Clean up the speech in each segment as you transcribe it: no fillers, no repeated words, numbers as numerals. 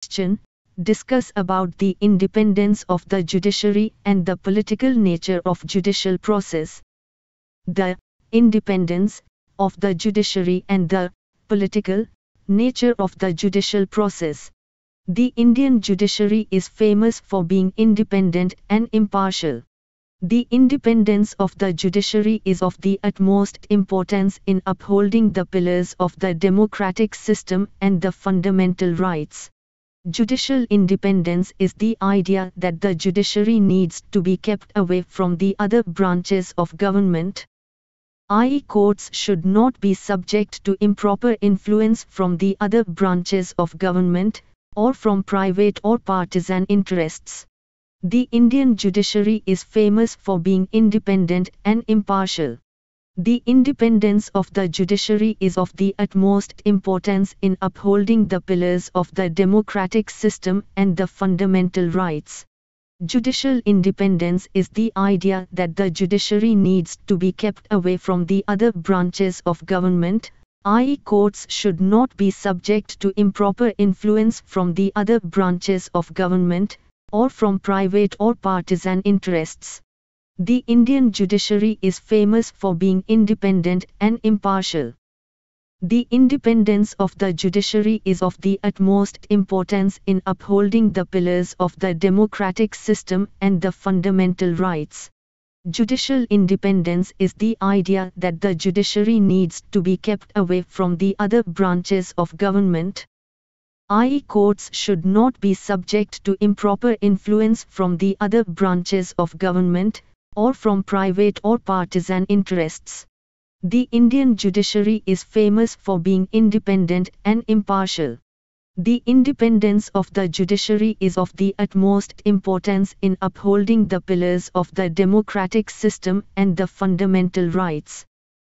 question, discuss about the independence of the judiciary and the political nature of judicial process. The independence of the judiciary and the political nature of the judicial process. The Indian judiciary is famous for being independent and impartial. The independence of the judiciary is of the utmost importance in upholding the pillars of the democratic system and the fundamental rights. Judicial independence is the idea that the judiciary needs to be kept away from the other branches of government, i.e., courts should not be subject to improper influence from the other branches of government, or from private or partisan interests. The Indian judiciary is famous for being independent and impartial. The independence of the judiciary is of the utmost importance in upholding the pillars of the democratic system and the fundamental rights. Judicial independence is the idea that the judiciary needs to be kept away from the other branches of government, i.e., courts should not be subject to improper influence from the other branches of government, or from private or partisan interests. The Indian judiciary is famous for being independent and impartial. The independence of the judiciary is of the utmost importance in upholding the pillars of the democratic system and the fundamental rights. Judicial independence is the idea that the judiciary needs to be kept away from the other branches of government, i.e., courts should not be subject to improper influence from the other branches of government, or from private or partisan interests. The Indian judiciary is famous for being independent and impartial. The independence of the judiciary is of the utmost importance in upholding the pillars of the democratic system and the fundamental rights.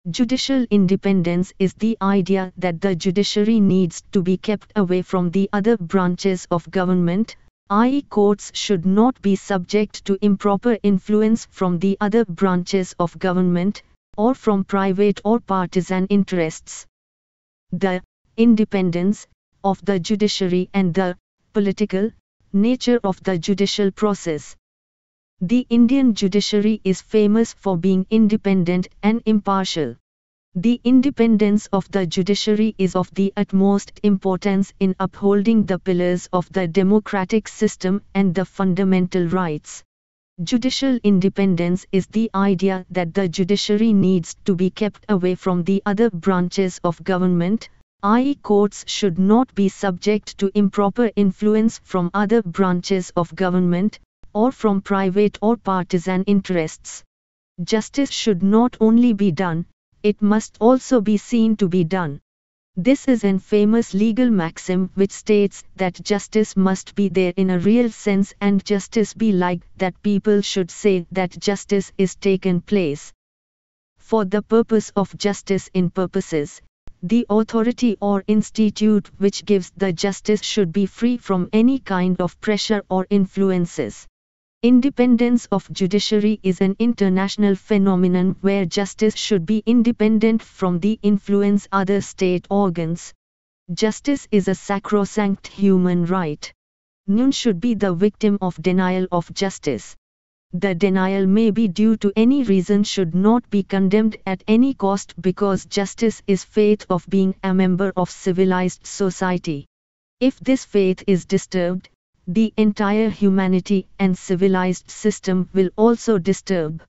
Judicial independence is the idea that the judiciary needs to be kept away from the other branches of government, i.e., courts should not be subject to improper influence from the other branches of government, or from private or partisan interests. The independence of the judiciary and the political nature of the judicial process. The Indian judiciary is famous for being independent and impartial. The independence of the judiciary is of the utmost importance in upholding the pillars of the democratic system and the fundamental rights. Judicial independence is the idea that the judiciary needs to be kept away from the other branches of government, i.e., courts should not be subject to improper influence from other branches of government, or from private or partisan interests. Justice should not only be done, it must also be seen to be done. This is an famous legal maxim which states that justice must be there in a real sense and justice be like that people should say that justice is taken place. For the purpose of justice in purposes, the authority or institute which gives the justice should be free from any kind of pressure or influences. Independence of judiciary is an international phenomenon where justice should be independent from the influence other state organs. Justice is a sacrosanct human right. None should be the victim of denial of justice. The denial may be due to any reason should not be condemned at any cost because justice is faith of being a member of civilized society. If this faith is disturbed, the entire humanity and civilized system will also disturb.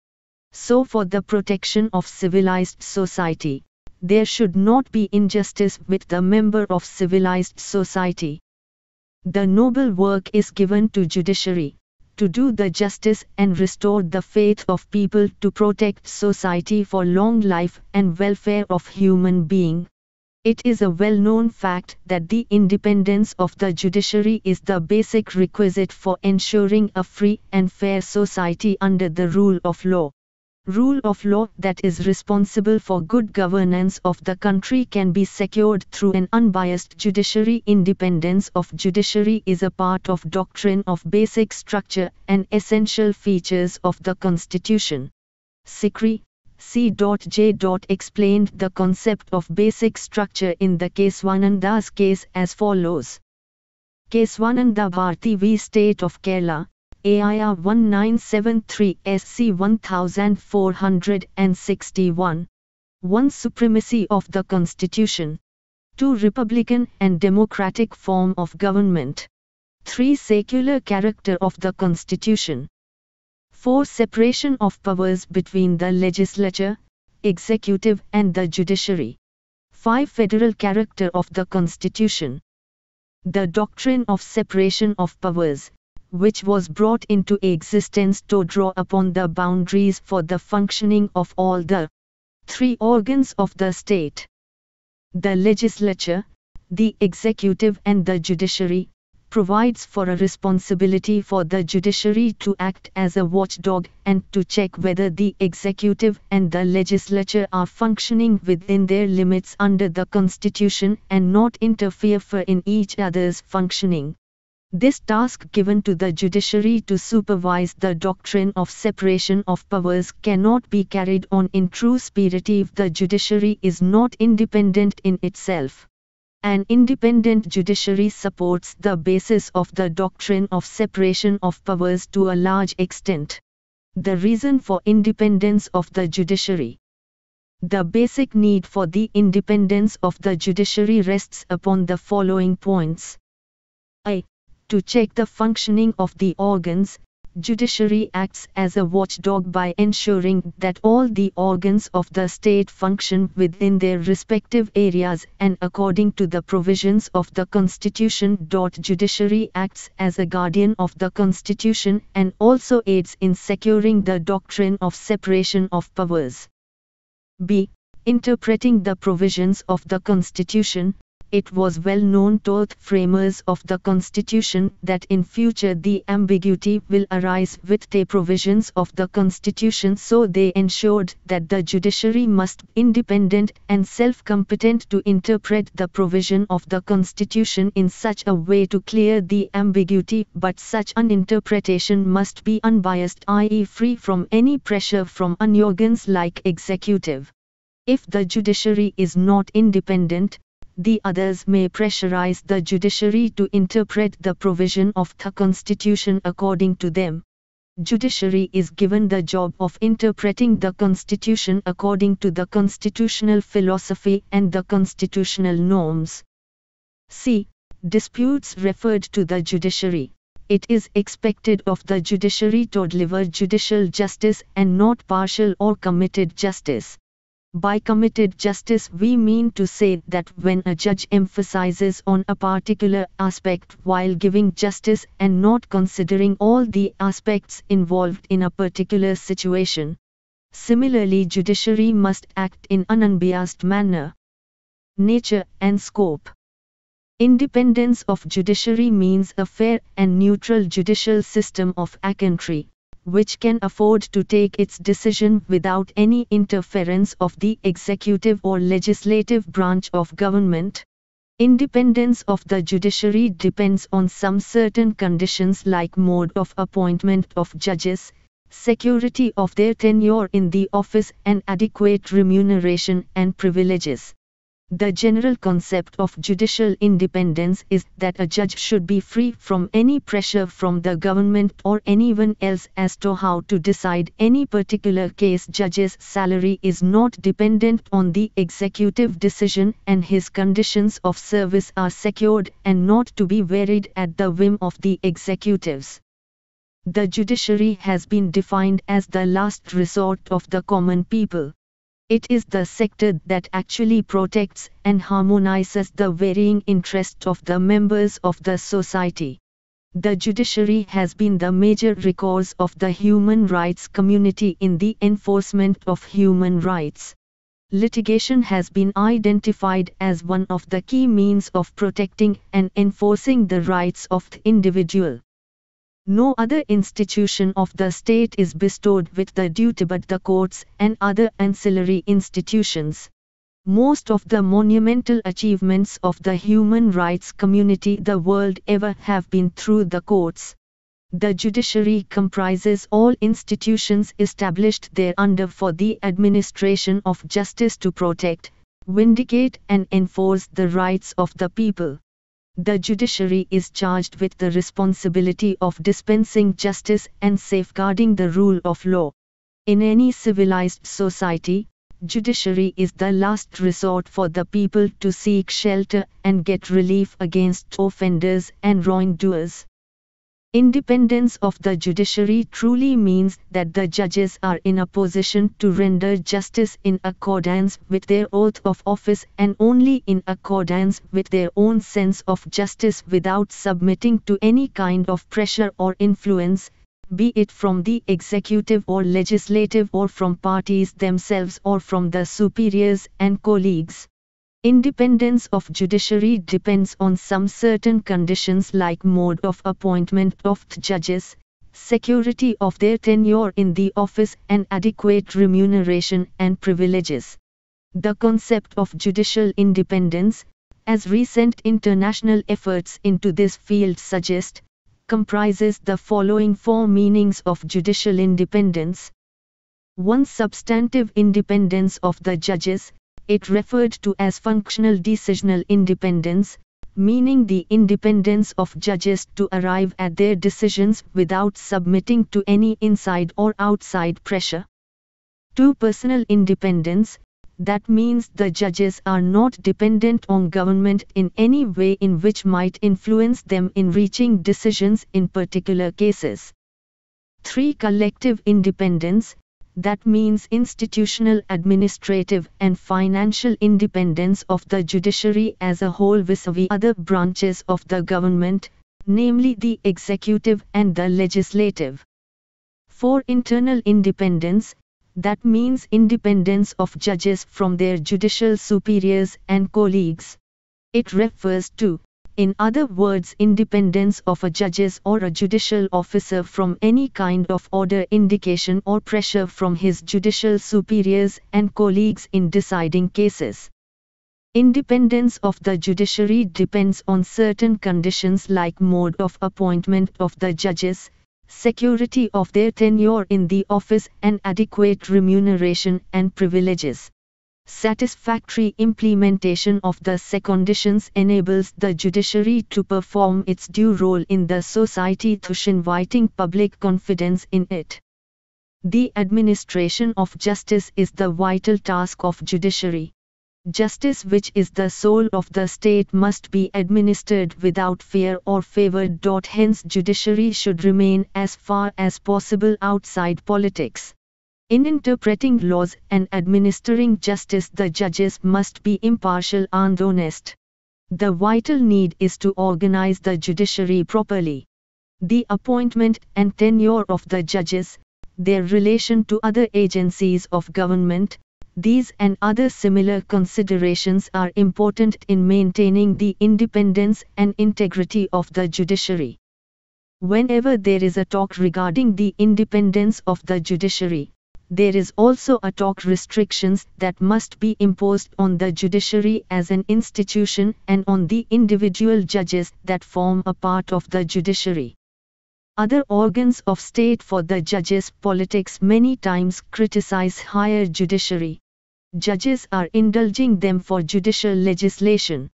So for the protection of civilized society, there should not be injustice with the member of civilized society. The noble work is given to judiciary, to do the justice and restore the faith of people to protect society for long life and welfare of human being. It is a well-known fact that the independence of the judiciary is the basic requisite for ensuring a free and fair society under the rule of law. Rule of law that is responsible for good governance of the country can be secured through an unbiased judiciary. Independence of judiciary is a part of doctrine of basic structure and essential features of the Constitution. Sikri C.J. explained the concept of basic structure in the Kesavananda's case as follows. KesavanandaBharati v. State of Kerala, AIR 1973 SC 1461. 1. Supremacy of the Constitution. 2. Republican and democratic form of government. 3. Secular character of the Constitution. 4. Separation of powers between the legislature, executive and the judiciary. 5. Federal character of the Constitution. The doctrine of separation of powers, which was brought into existence to draw upon the boundaries for the functioning of all the three organs of the state, the legislature, the executive and the judiciary, provides for a responsibility for the judiciary to act as a watchdog and to check whether the executive and the legislature are functioning within their limits under the Constitution and not interfere in each other's functioning. This task given to the judiciary to supervise the doctrine of separation of powers cannot be carried on in true spirit if the judiciary is not independent in itself. An independent judiciary supports the basis of the doctrine of separation of powers to a large extent. The reason for independence of the judiciary. The basic need for the independence of the judiciary rests upon the following points. A. To check the functioning of the organs, judiciary acts as a watchdog by ensuring that all the organs of the state function within their respective areas and according to the provisions of the Constitution. Judiciary acts as a guardian of the Constitution and also aids in securing the doctrine of separation of powers. B. Interpreting the provisions of the Constitution. It was well known to the framers of the Constitution that in future the ambiguity will arise with the provisions of the Constitution, so they ensured that the judiciary must be independent and self-competent to interpret the provision of the Constitution in such a way to clear the ambiguity, but such an interpretation must be unbiased, i.e. free from any pressure from any organs like executive. If the judiciary is not independent, the others may pressurize the judiciary to interpret the provision of the Constitution according to them. Judiciary is given the job of interpreting the Constitution according to the constitutional philosophy and the constitutional norms. C. Disputes referred to the judiciary. It is expected of the judiciary to deliver judicial justice and not partial or committed justice. By committed justice we mean to say that when a judge emphasizes on a particular aspect while giving justice and not considering all the aspects involved in a particular situation. Similarly, judiciary must act in an unbiased manner. Nature and scope. Independence of judiciary means a fair and neutral judicial system of a country, which can afford to take its decision without any interference of the executive or legislative branch of government. Independence of the judiciary depends on some certain conditions like mode of appointment of judges, security of their tenure in the office and adequate remuneration and privileges. The general concept of judicial independence is that a judge should be free from any pressure from the government or anyone else as to how to decide any particular case. Judge's salary is not dependent on the executive decision and his conditions of service are secured and not to be varied at the whim of the executives. The judiciary has been defined as the last resort of the common people. It is the sector that actually protects and harmonizes the varying interests of the members of the society. The judiciary has been the major recourse of the human rights community in the enforcement of human rights. Litigation has been identified as one of the key means of protecting and enforcing the rights of the individual. No other institution of the state is bestowed with the duty but the courts and other ancillary institutions. Most of the monumental achievements of the human rights community the world ever have been through the courts. The judiciary comprises all institutions established thereunder for the administration of justice to protect, vindicate and enforce the rights of the people. The judiciary is charged with the responsibility of dispensing justice and safeguarding the rule of law. In any civilized society, judiciary is the last resort for the people to seek shelter and get relief against offenders and wrongdoers. Independence of the judiciary truly means that the judges are in a position to render justice in accordance with their oath of office and only in accordance with their own sense of justice, without submitting to any kind of pressure or influence, be it from the executive or legislative, or from parties themselves, or from the superiors and colleagues. Independence of judiciary depends on some certain conditions like mode of appointment of judges, security of their tenure in the office, and adequate remuneration and privileges. The concept of judicial independence, as recent international efforts into this field suggest, comprises the following four meanings of judicial independence. 1. Substantive independence of the judges. It referred to as functional decisional independence, meaning the independence of judges to arrive at their decisions without submitting to any inside or outside pressure. 2. Personal independence. That means the judges are not dependent on government in any way in which might influence them in reaching decisions in particular cases. 3. Collective independence. That means institutional, administrative, and financial independence of the judiciary as a whole vis-à-vis other branches of the government, namely the executive and the legislative. 4. Internal independence. That means independence of judges from their judicial superiors and colleagues. It refers to, in other words, independence of a judge or a judicial officer from any kind of order, indication, or pressure from his judicial superiors and colleagues in deciding cases. Independence of the judiciary depends on certain conditions like mode of appointment of the judges, security of their tenure in the office, and adequate remuneration and privileges. Satisfactory implementation of the said conditions enables the judiciary to perform its due role in the society, thus inviting public confidence in it. The administration of justice is the vital task of judiciary. Justice, which is the soul of the state, must be administered without fear or favor. Hence, judiciary should remain as far as possible outside politics. In interpreting laws and administering justice, the judges must be impartial and honest. The vital need is to organize the judiciary properly. The appointment and tenure of the judges, their relation to other agencies of government, these and other similar considerations are important in maintaining the independence and integrity of the judiciary. Whenever there is a talk regarding the independence of the judiciary, there is also a talk restrictions that must be imposed on the judiciary as an institution and on the individual judges that form a part of the judiciary. Other organs of state for the judges. Politics many times criticize higher judiciary. Judges are indulging them for judicial legislation.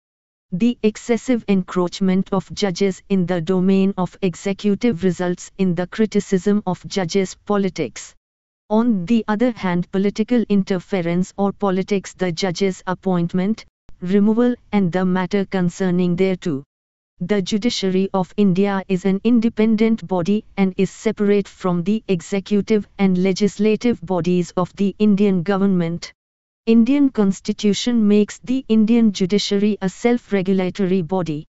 The excessive encroachment of judges in the domain of executive results in the criticism of judges' politics. On the other hand, political interference or politics the judges' appointment, removal, and the matter concerning thereto. The judiciary of India is an independent body and is separate from the executive and legislative bodies of the Indian government. Indian Constitution makes the Indian judiciary a self-regulatory body.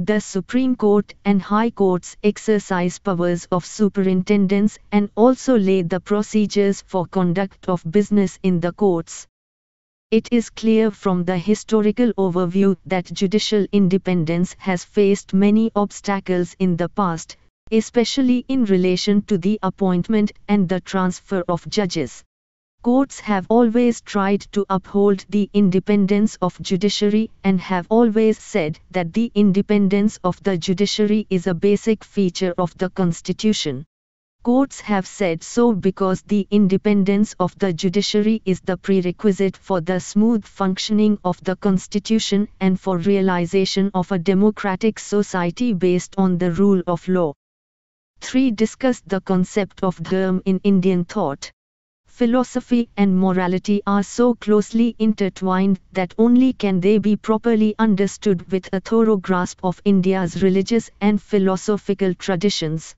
The Supreme Court and High Courts exercise powers of superintendence and also lay the procedures for conduct of business in the courts. It is clear from the historical overview that judicial independence has faced many obstacles in the past, especially in relation to the appointment and the transfer of judges. Courts have always tried to uphold the independence of judiciary and have always said that the independence of the judiciary is a basic feature of the Constitution. Courts have said so because the independence of the judiciary is the prerequisite for the smooth functioning of the constitution and for realization of a democratic society based on the rule of law. 3. Discuss the concept of dharma in Indian thought. Philosophy and morality are so closely intertwined that only can they be properly understood with a thorough grasp of India's religious and philosophical traditions.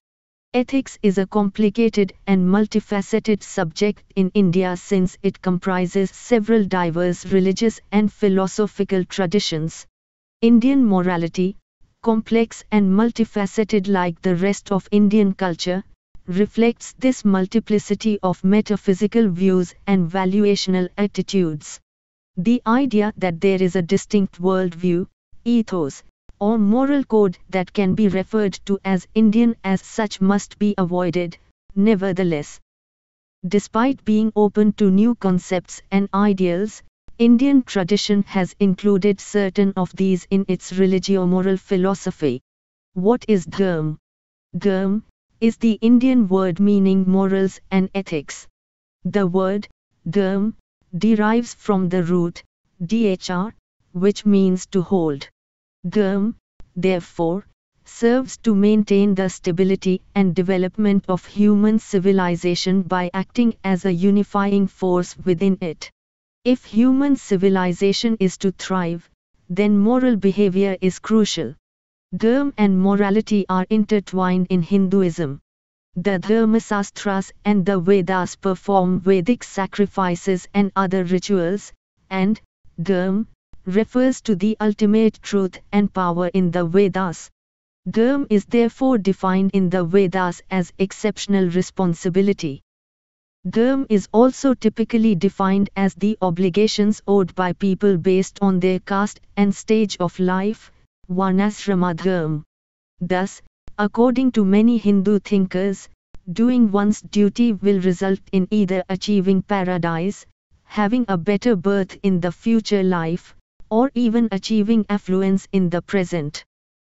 Ethics is a complicated and multifaceted subject in India since it comprises several diverse religious and philosophical traditions. Indian morality, complex and multifaceted like the rest of Indian culture, reflects this multiplicity of metaphysical views and valuational attitudes. The idea that there is a distinct worldview, ethos, or moral code that can be referred to as Indian as such must be avoided, nevertheless. Despite being open to new concepts and ideals, Indian tradition has included certain of these in its religio-moral philosophy. What is dharma? Dharma is the Indian word meaning morals and ethics. The word dharma derives from the root dhr, which means to hold. Dharma, therefore, serves to maintain the stability and development of human civilization by acting as a unifying force within it. If human civilization is to thrive, then moral behavior is crucial. Dharma and morality are intertwined in Hinduism. The Dharmasastras and the Vedas perform Vedic sacrifices and other rituals, and dharma refers to the ultimate truth and power in the Vedas. Dharma is therefore defined in the Vedas as exceptional responsibility. Dharma is also typically defined as the obligations owed by people based on their caste and stage of life, varnashrama dharma. Thus, according to many Hindu thinkers, doing one's duty will result in either achieving paradise, having a better birth in the future life, or even achieving affluence in the present.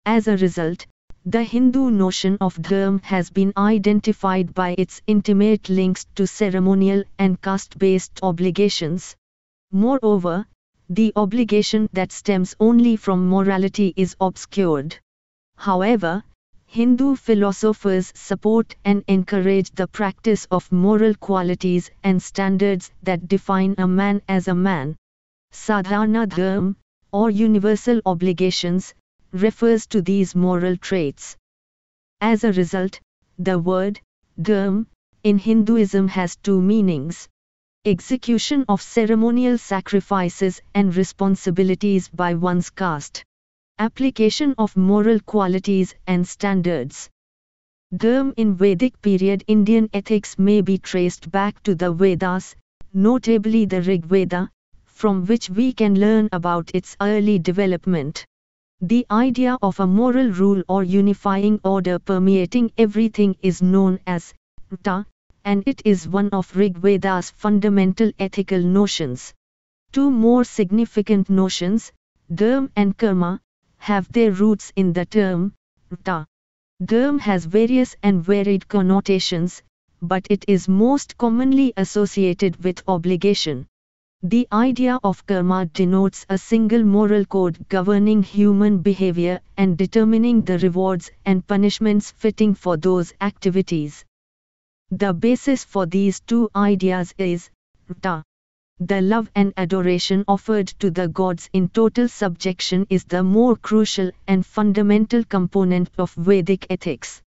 As a result, the Hindu notion of dharma has been identified by its intimate links to ceremonial and caste-based obligations. Moreover, the obligation that stems only from morality is obscured. However, Hindu philosophers support and encourage the practice of moral qualities and standards that define a man as a man. Sadhana dharma, or universal obligations, refers to these moral traits. As a result, the word dharma in Hinduism has two meanings: execution of ceremonial sacrifices and responsibilities by one's caste, application of moral qualities and standards. Dharma in Vedic period Indian ethics may be traced back to the Vedas, notably the Rig Veda, from which we can learn about its early development. The idea of a moral rule or unifying order permeating everything is known as Rta, and it is one of Rig Veda's fundamental ethical notions. Two more significant notions, dharma and karma, have their roots in the term Rta. Dharma has various and varied connotations, but it is most commonly associated with obligation. The idea of karma denotes a single moral code governing human behavior and determining the rewards and punishments fitting for those activities. The basis for these two ideas is Rta. The love and adoration offered to the gods in total subjection is the more crucial and fundamental component of Vedic ethics.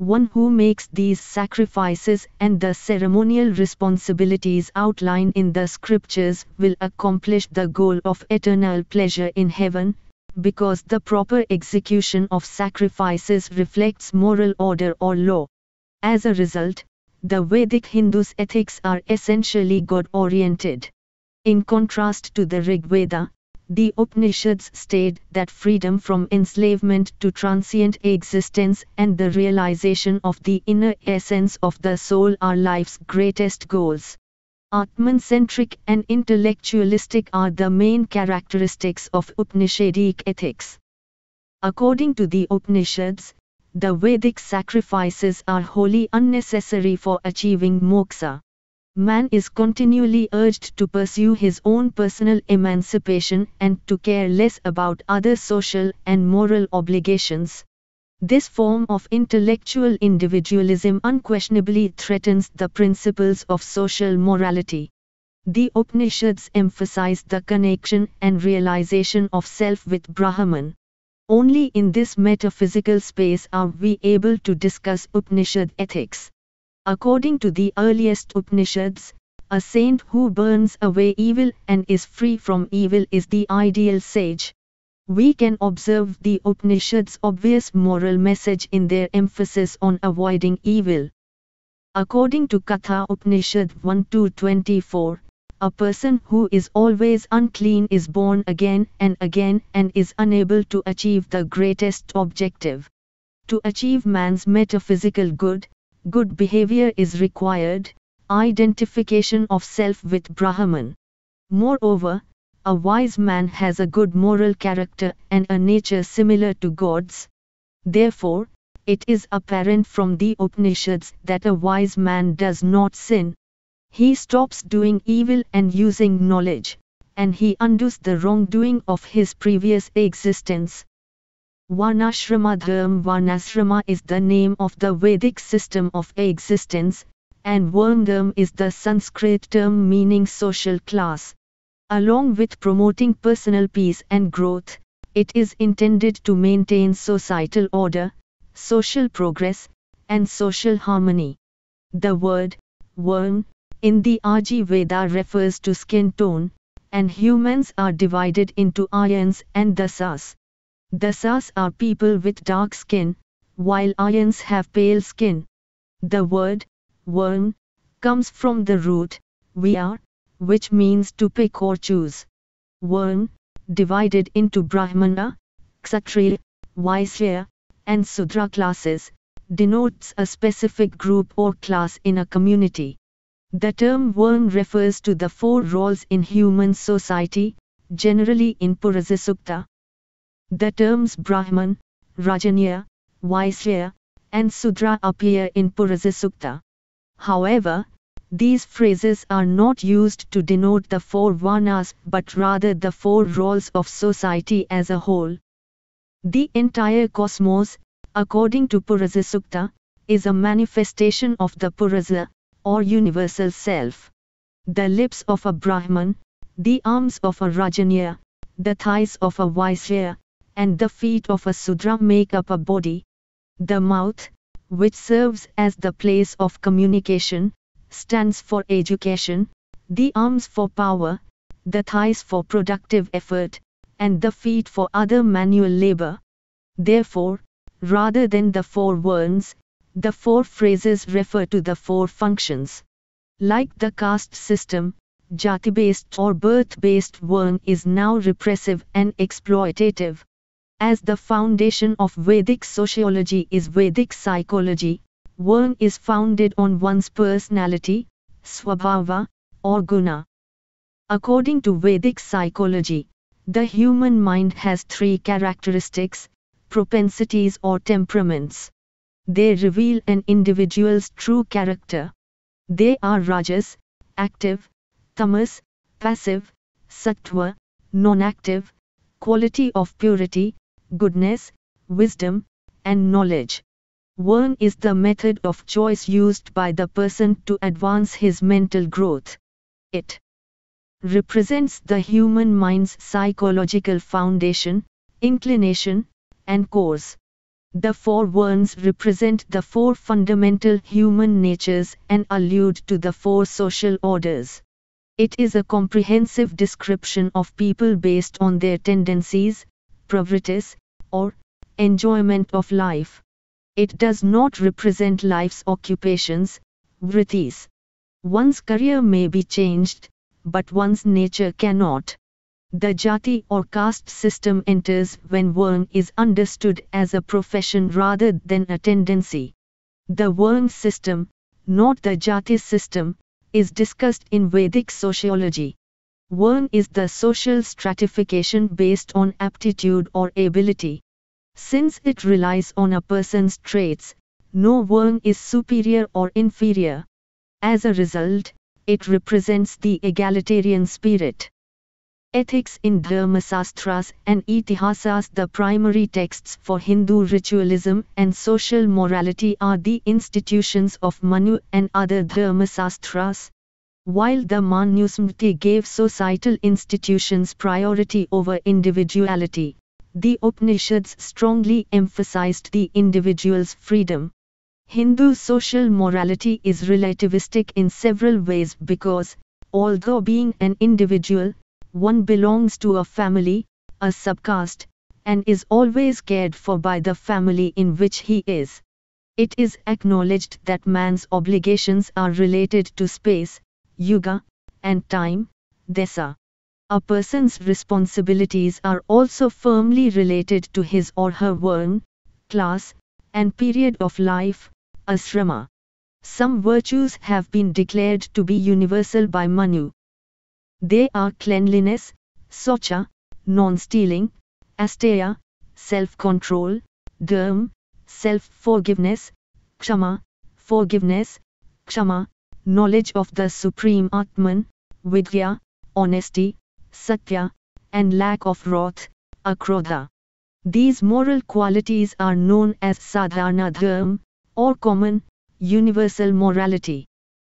One who makes these sacrifices and the ceremonial responsibilities outlined in the scriptures will accomplish the goal of eternal pleasure in heaven, because the proper execution of sacrifices reflects moral order or law. As a result, the Vedic Hindus' ethics are essentially God-oriented. In contrast to the Rig Veda, the Upanishads state that freedom from enslavement to transient existence and the realization of the inner essence of the soul are life's greatest goals. Atman-centric and intellectualistic are the main characteristics of Upanishadic ethics. According to the Upanishads, the Vedic sacrifices are wholly unnecessary for achieving moksha. Man is continually urged to pursue his own personal emancipation and to care less about other social and moral obligations. This form of intellectual individualism unquestionably threatens the principles of social morality. The Upanishads emphasize the connection and realization of self with Brahman. Only in this metaphysical space are we able to discuss Upanishad ethics. According to the earliest Upanishads, a saint who burns away evil and is free from evil is the ideal sage. We can observe the Upanishads' obvious moral message in their emphasis on avoiding evil. According to Katha Upanishad 1-24, a person who is always unclean is born again and again and is unable to achieve the greatest objective. To achieve man's metaphysical good, good behavior is required, identification of self with Brahman. Moreover, a wise man has a good moral character and a nature similar to God's. Therefore, it is apparent from the Upanishads that a wise man does not sin. He stops doing evil and using knowledge, and he undoes the wrongdoing of his previous existence. Varnashramadharma. Varnashrama is the name of the Vedic system of existence, and Varnadharma is the Sanskrit term meaning social class. Along with promoting personal peace and growth, it is intended to maintain societal order, social progress, and social harmony. The word Varna in the Arji Veda refers to skin tone, and humans are divided into Aryans and Dasas. Dasas are people with dark skin, while Aryans have pale skin. The word Varna comes from the root Vyar, which means to pick or choose. Varna, divided into Brahmana, Kshatriya, Vaishya, and Sudra classes, denotes a specific group or class in a community. The term Varna refers to the four roles in human society, generally in Purasasukta. The terms Brahman, Rajanya, Vaishya, and Sudra appear in Purasasukta. However, these phrases are not used to denote the four Varnas but rather the four roles of society as a whole. The entire cosmos, according to Purasasukta, is a manifestation of the Purasa, or universal self. The lips of a Brahman, the arms of a Rajanya, the thighs of a Vaishya, and the feet of a Sudra make up a body. The mouth, which serves as the place of communication, stands for education, the arms for power, the thighs for productive effort, and the feet for other manual labor. Therefore, rather than the four Varnas, the four phrases refer to the four functions. Like the caste system, jati-based or birth-based Varna is now repressive and exploitative. As the foundation of Vedic sociology is Vedic psychology, Varna is founded on one's personality, swabhava, or guna. According to Vedic psychology, the human mind has three characteristics, propensities or temperaments. They reveal an individual's true character. They are rajas, active, tamas, passive, sattva, non-active, quality of purity, goodness, wisdom, and knowledge. Varna is the method of choice used by the person to advance his mental growth. It represents the human mind's psychological foundation, inclination, and course. The four Varnas represent the four fundamental human natures and allude to the four social orders. It is a comprehensive description of people based on their tendencies, pravrittis, or enjoyment of life. It does not represent life's occupations, vrittis. One's career may be changed, but one's nature cannot. The jati or caste system enters when Varna is understood as a profession rather than a tendency. The Varna system, not the jati system, is discussed in Vedic sociology. Varna is the social stratification based on aptitude or ability. Since it relies on a person's traits, no one is superior or inferior. As a result, it represents the egalitarian spirit. Ethics in Dharmasastras and Itihasas, the primary texts for Hindu ritualism, and social morality are the institutions of Manu and other Dharmasastras, while the Manusmriti gave societal institutions priority over individuality. The Upanishads strongly emphasized the individual's freedom. Hindu social morality is relativistic in several ways because, although being an individual, one belongs to a family, a subcaste, and is always cared for by the family in which he is. It is acknowledged that man's obligations are related to space, yuga, and time, desa. A person's responsibilities are also firmly related to his or her varna, class, and period of life, ashrama. Some virtues have been declared to be universal by Manu. They are cleanliness, socha, non-stealing, asteya, self-control, dharma, self-forgiveness, kshama, forgiveness, kshama, knowledge of the Supreme Atman, vidya, honesty, satya, and lack of wrath, akrodha. These moral qualities are known as sadharana dharma, or common, universal morality.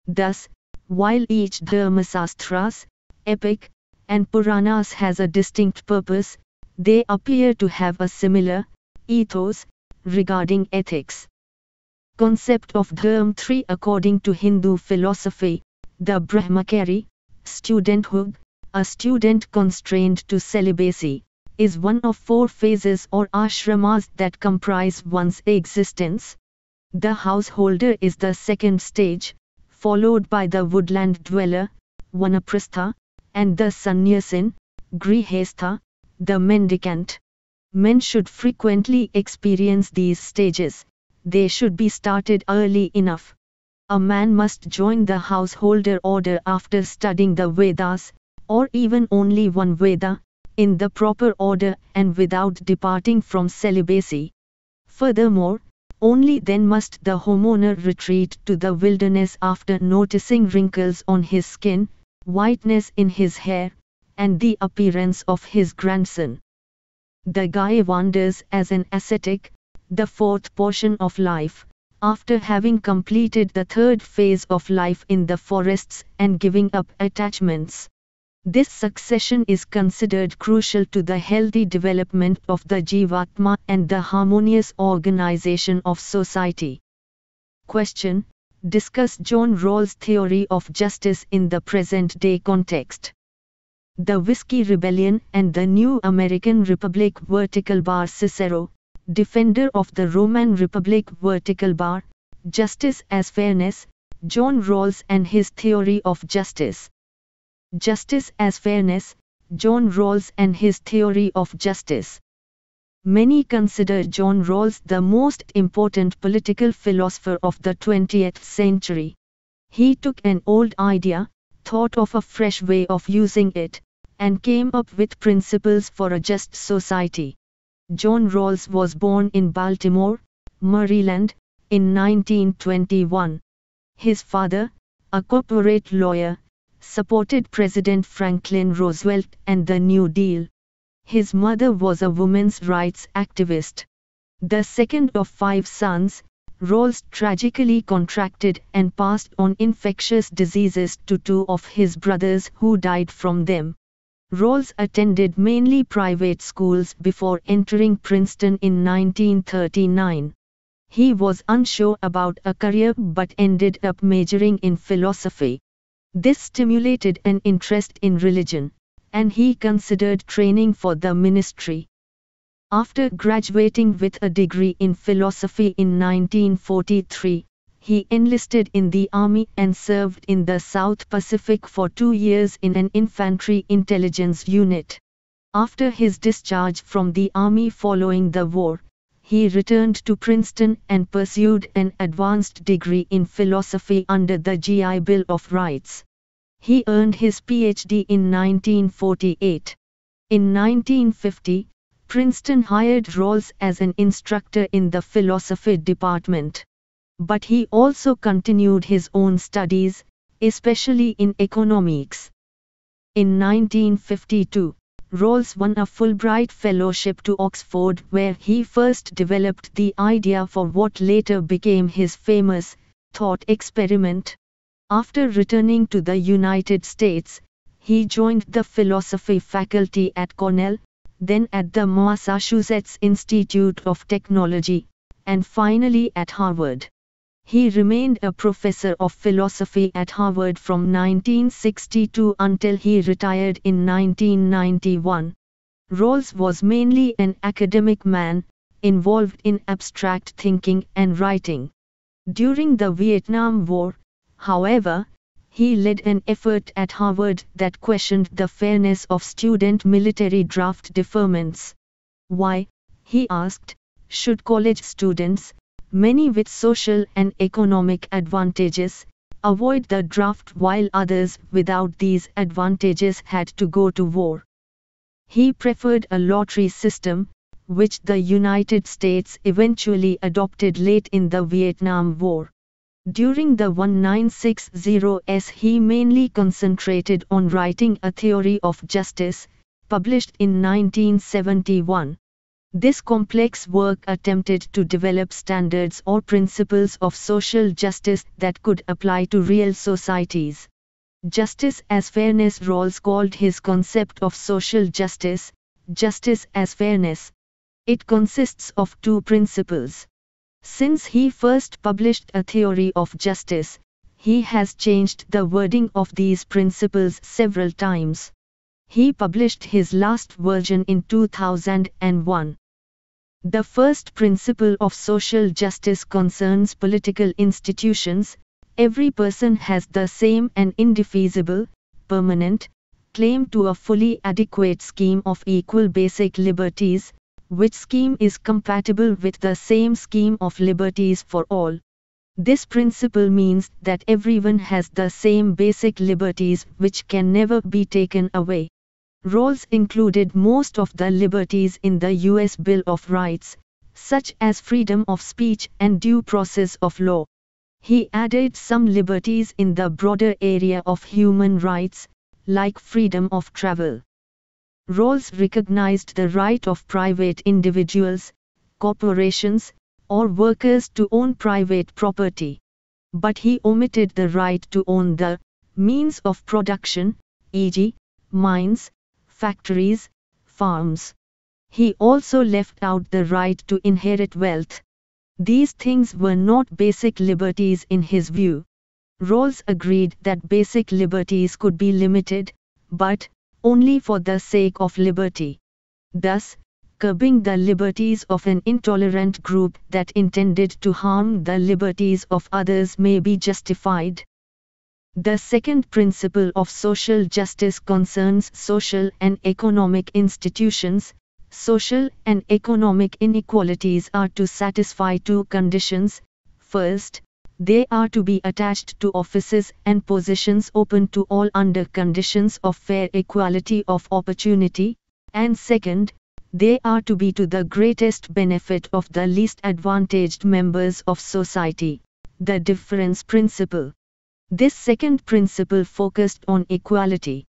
Thus, while each Dharmasastras, epic, and Puranas has a distinct purpose, they appear to have a similar ethos regarding ethics. Concept of Dharma 3. According to Hindu philosophy, the brahmachari, studenthood, a student constrained to celibacy, is one of four phases or ashramas that comprise one's existence. The householder is the second stage, followed by the woodland dweller, vanaprastha, and the sannyasin, grihastha, the mendicant. Men should frequently experience these stages. They should be started early enough. A man must join the householder order after studying the Vedas, or even only one Veda, in the proper order and without departing from celibacy. Furthermore, only then must the homeowner retreat to the wilderness after noticing wrinkles on his skin, whiteness in his hair, and the appearance of his grandson. The guy wanders as an ascetic, the fourth portion of life, after having completed the third phase of life in the forests and giving up attachments. This succession is considered crucial to the healthy development of the Jivatma and the harmonious organization of society. Question: discuss John Rawls' theory of justice in the present-day context. The Whiskey Rebellion and the New American Republic Vertical Bar. Cicero, defender of the Roman Republic Vertical Bar, Justice as Fairness, John Rawls and his theory of justice. Justice as Fairness, John Rawls and his theory of justice. Many consider John Rawls the most important political philosopher of the 20th century. He took an old idea, thought of a fresh way of using it, and came up with principles for a just society. John Rawls was born in Baltimore, Maryland, in 1921. His father, a corporate lawyer, supported President Franklin Roosevelt and the New Deal. His mother was a women's rights activist. The second of five sons, Rawls tragically contracted and passed on infectious diseases to two of his brothers who died from them. Rawls attended mainly private schools before entering Princeton in 1939. He was unsure about a career but ended up majoring in philosophy. This stimulated an interest in religion, and he considered training for the ministry. After graduating with a degree in philosophy in 1943, he enlisted in the army and served in the South Pacific for 2 years in an infantry intelligence unit. After his discharge from the army following the war, he returned to Princeton and pursued an advanced degree in philosophy under the GI Bill of Rights. He earned his PhD in 1948. In 1950, Princeton hired Rawls as an instructor in the philosophy department. But he also continued his own studies, especially in economics. In 1952, Rawls won a Fulbright Fellowship to Oxford, where he first developed the idea for what later became his famous thought experiment. After returning to the United States, he joined the philosophy faculty at Cornell, then at the Massachusetts Institute of Technology, and finally at Harvard. He remained a professor of philosophy at Harvard from 1962 until he retired in 1991. Rawls was mainly an academic man, involved in abstract thinking and writing. During the Vietnam War, however, he led an effort at Harvard that questioned the fairness of student military draft deferments. Why, he asked, should college students, many with social and economic advantages, avoid the draft while others without these advantages had to go to war? He preferred a lottery system, which the United States eventually adopted late in the Vietnam War. During the 1960s, he mainly concentrated on writing A Theory of Justice, published in 1971. This complex work attempted to develop standards or principles of social justice that could apply to real societies. Justice as Fairness. Rawls called his concept of social justice, justice as fairness. It consists of two principles. Since he first published A Theory of Justice, he has changed the wording of these principles several times. He published his last version in 2001. The first principle of social justice concerns political institutions. Every person has the same and indefeasible, permanent, claim to a fully adequate scheme of equal basic liberties, which scheme is compatible with the same scheme of liberties for all. This principle means that everyone has the same basic liberties which can never be taken away. Rawls included most of the liberties in the U.S. Bill of Rights, such as freedom of speech and due process of law. He added some liberties in the broader area of human rights, like freedom of travel. Rawls recognized the right of private individuals, corporations, or workers to own private property. But he omitted the right to own the means of production, e.g., mines, factories, farms. He also left out the right to inherit wealth. These things were not basic liberties in his view. Rawls agreed that basic liberties could be limited, but only for the sake of liberty. Thus, curbing the liberties of an intolerant group that intended to harm the liberties of others may be justified. The second principle of social justice concerns social and economic institutions. Social and economic inequalities are to satisfy two conditions. First, they are to be attached to offices and positions open to all under conditions of fair equality of opportunity, and second, they are to be to the greatest benefit of the least advantaged members of society, the difference principle. This second principle focused on equality.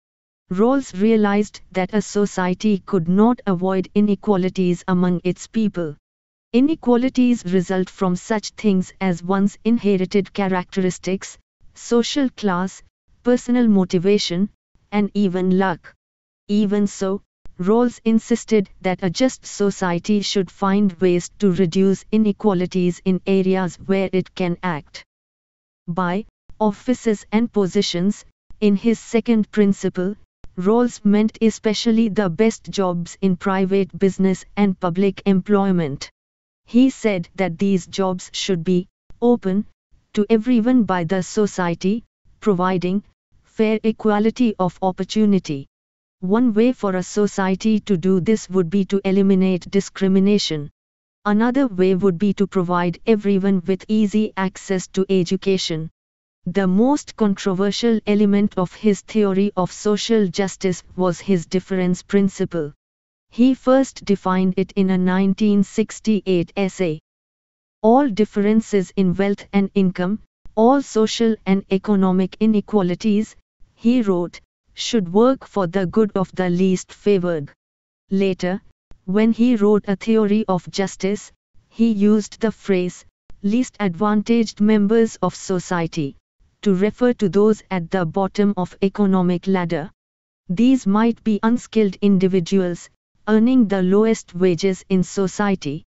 Rawls realized that a society could not avoid inequalities among its people. Inequalities result from such things as one's inherited characteristics, social class, personal motivation, and even luck. Even so, Rawls insisted that a just society should find ways to reduce inequalities in areas where it can act. By offices and positions, in his second principle, Rawls meant especially the best jobs in private business and public employment. He said that these jobs should be open to everyone by the society, providing fair equality of opportunity. One way for a society to do this would be to eliminate discrimination. Another way would be to provide everyone with easy access to education. The most controversial element of his theory of social justice was his difference principle. He first defined it in a 1968 essay. All differences in wealth and income, all social and economic inequalities, he wrote, should work for the good of the least favored. Later, when he wrote A Theory of Justice, he used the phrase, least advantaged members of society, to refer to those at the bottom of economic ladder. These might be unskilled individuals, earning the lowest wages in society.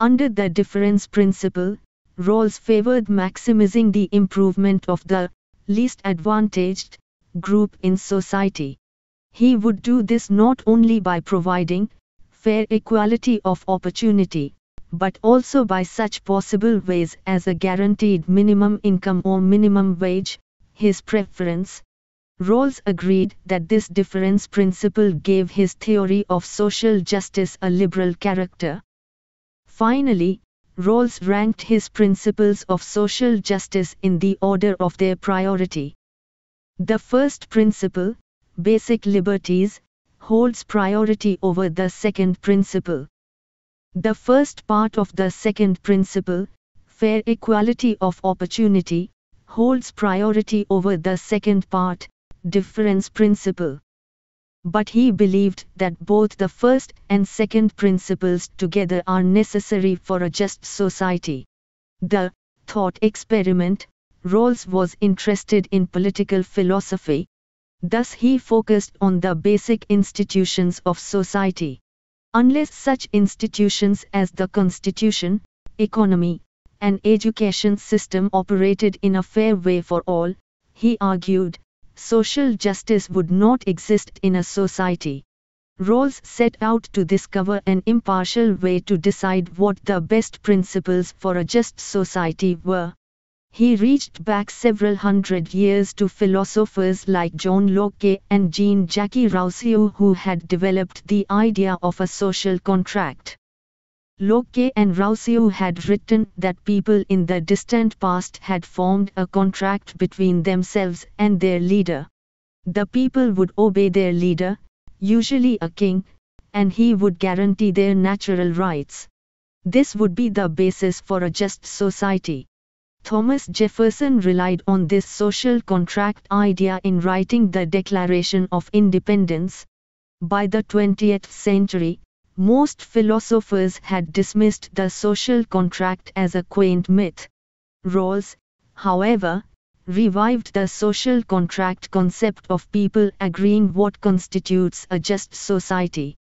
Under the difference principle, Rawls favored maximizing the improvement of the least advantaged group in society. He would do this not only by providing fair equality of opportunity, but also by such possible ways as a guaranteed minimum income or minimum wage, his preference. Rawls agreed that this difference principle gave his theory of social justice a liberal character. Finally, Rawls ranked his principles of social justice in the order of their priority. The first principle, basic liberties, holds priority over the second principle. The first part of the second principle, fair equality of opportunity, holds priority over the second part, difference principle. But he believed that both the first and second principles together are necessary for a just society. The thought experiment, Rawls was interested in political philosophy. Thus he focused on the basic institutions of society. Unless such institutions as the constitution, economy, and education system operated in a fair way for all, he argued, social justice would not exist in a society. Rawls set out to discover an impartial way to decide what the best principles for a just society were. He reached back several hundred years to philosophers like John Locke and Jean-Jacques Rousseau, who had developed the idea of a social contract. Locke and Rousseau had written that people in the distant past had formed a contract between themselves and their leader. The people would obey their leader, usually a king, and he would guarantee their natural rights. This would be the basis for a just society. Thomas Jefferson relied on this social contract idea in writing the Declaration of Independence. By the 20th century, most philosophers had dismissed the social contract as a quaint myth. Rawls, however, revived the social contract concept of people agreeing what constitutes a just society.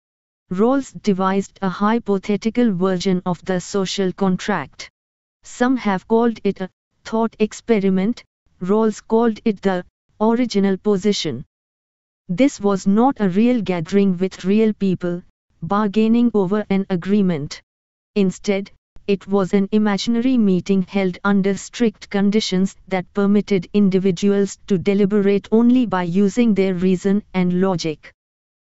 Rawls devised a hypothetical version of the social contract. Some have called it a thought experiment. Rawls called it the original position. This was not a real gathering with real people, bargaining over an agreement. Instead, it was an imaginary meeting held under strict conditions that permitted individuals to deliberate only by using their reason and logic.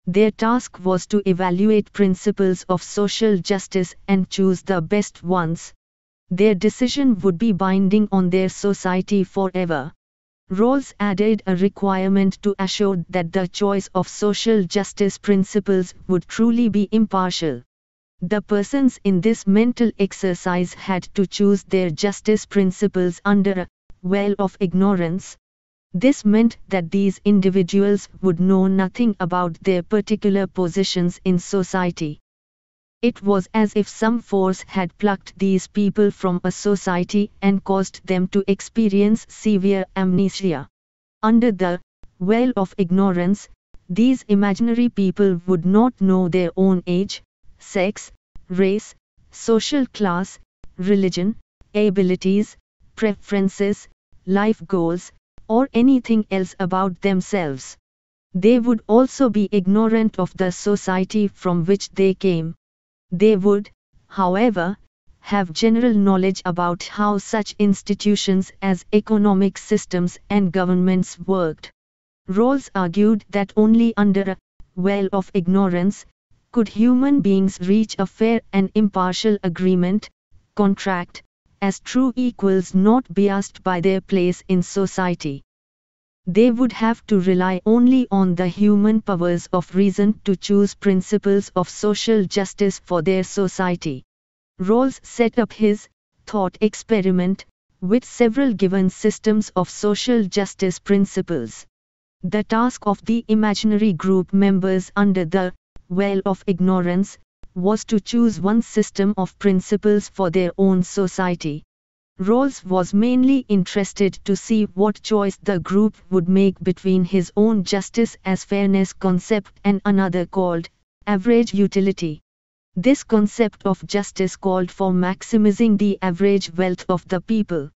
Their task was to evaluate principles of social justice and choose the best ones. Their decision would be binding on their society forever. Rawls added a requirement to assure that the choice of social justice principles would truly be impartial. The persons in this mental exercise had to choose their justice principles under a veil of ignorance. This meant that these individuals would know nothing about their particular positions in society. It was as if some force had plucked these people from a society and caused them to experience severe amnesia. Under the veil of ignorance, these imaginary people would not know their own age, sex, race, social class, religion, abilities, preferences, life goals, or anything else about themselves. They would also be ignorant of the society from which they came. They would, however, have general knowledge about how such institutions as economic systems and governments worked. Rawls argued that only under a veil of ignorance could human beings reach a fair and impartial agreement, contract, as true equals not biased by their place in society. They would have to rely only on the human powers of reason to choose principles of social justice for their society. Rawls set up his thought experiment with several given systems of social justice principles. The task of the imaginary group members under the veil of ignorance was to choose one system of principles for their own society. Rawls was mainly interested to see what choice the group would make between his own justice as fairness concept and another called average utility. This concept of justice called for maximizing the average wealth of the people.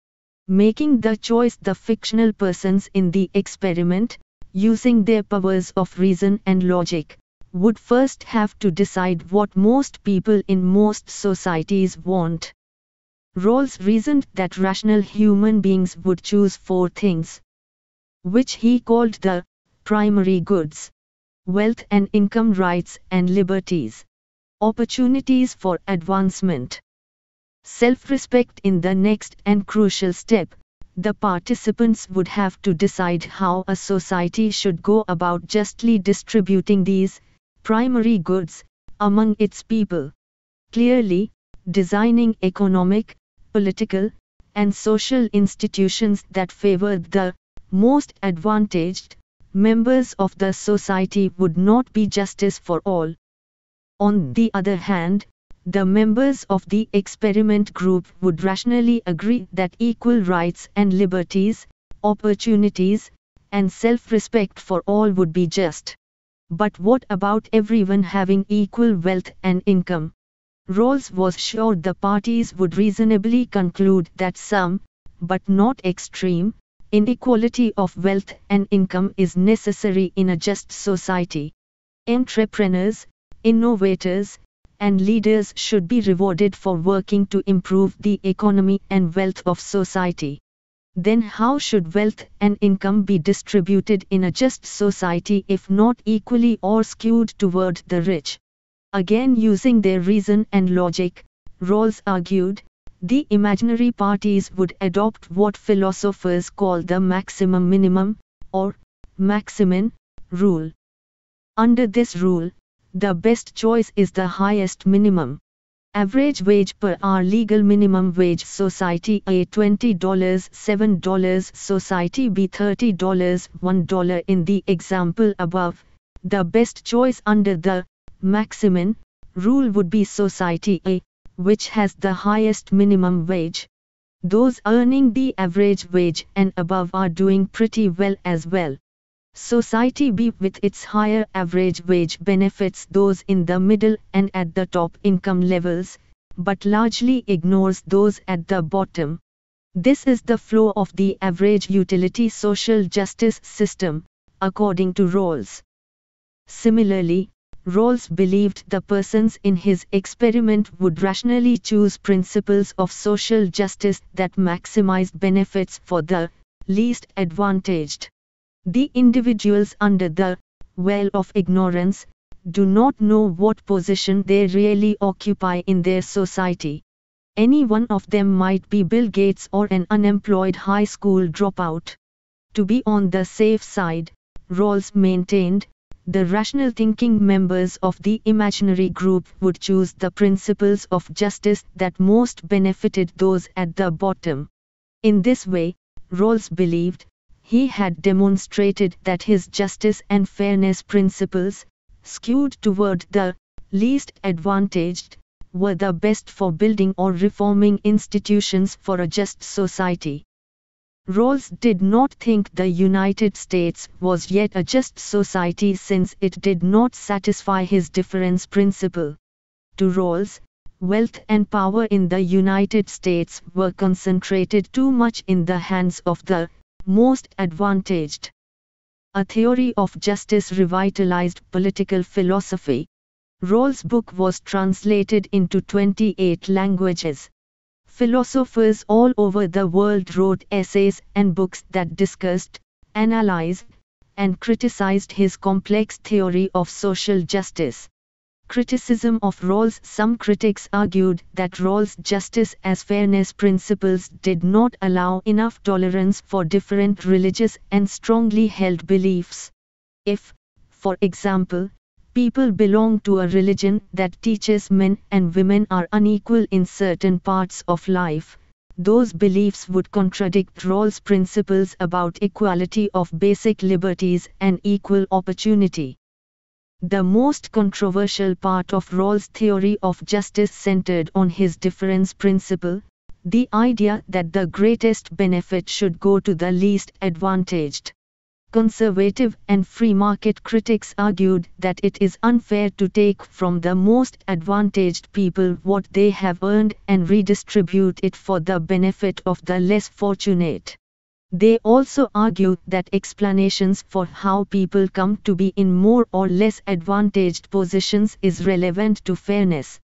Making the choice the fictional persons in the experiment, using their powers of reason and logic, would first have to decide what most people in most societies want. Rawls reasoned that rational human beings would choose four things, which he called the primary goods: wealth and income, rights and liberties, opportunities for advancement, self-respect. In the next and crucial step, the participants would have to decide how a society should go about justly distributing these primary goods among its people. Clearly, designing economic, political, and social institutions that favored the most advantaged members of the society would not be justice for all. On the other hand, the members of the experiment group would rationally agree that equal rights and liberties, opportunities, and self-respect for all would be just. But what about everyone having equal wealth and income? Rawls was sure the parties would reasonably conclude that some, but not extreme, inequality of wealth and income is necessary in a just society. Entrepreneurs, innovators, and leaders should be rewarded for working to improve the economy and wealth of society. Then how should wealth and income be distributed in a just society if not equally or skewed toward the rich? Again, using their reason and logic, Rawls argued, the imaginary parties would adopt what philosophers call the maximum minimum, or maximin, rule. Under this rule, the best choice is the highest minimum. Average wage per hour, legal minimum wage society A $20, $7 society B $30, $1. In the example above, the best choice under the maximin rule would be society A, which has the highest minimum wage. Those earning the average wage and above are doing pretty well as well. Society B, with its higher average wage, benefits those in the middle and at the top income levels, but largely ignores those at the bottom. This is the flow of the average utility social justice system, according to Rawls. Similarly, Rawls believed the persons in his experiment would rationally choose principles of social justice that maximized benefits for the least advantaged. The individuals under the veil of ignorance do not know what position they really occupy in their society. Any one of them might be Bill Gates or an unemployed high school dropout. To be on the safe side, Rawls maintained, the rational thinking members of the imaginary group would choose the principles of justice that most benefited those at the bottom. In this way, Rawls believed, he had demonstrated that his justice and fairness principles, skewed toward the least advantaged, were the best for building or reforming institutions for a just society. Rawls did not think the United States was yet a just society since it did not satisfy his difference principle. To Rawls, wealth and power in the United States were concentrated too much in the hands of the most advantaged. A theory of justice revitalized political philosophy. Rawls' book was translated into 28 languages. Philosophers all over the world wrote essays and books that discussed, analyzed, and criticized his complex theory of social justice. Criticism of Rawls. Some critics argued that Rawls' justice as fairness principles did not allow enough tolerance for different religious and strongly held beliefs. If, for example, people belong to a religion that teaches men and women are unequal in certain parts of life, those beliefs would contradict Rawls' principles about equality of basic liberties and equal opportunity. The most controversial part of Rawls' theory of justice centered on his difference principle, the idea that the greatest benefit should go to the least advantaged. Conservative and free market critics argued that it is unfair to take from the most advantaged people what they have earned and redistribute it for the benefit of the less fortunate. They also argue that explanations for how people come to be in more or less advantaged positions is relevant to fairness.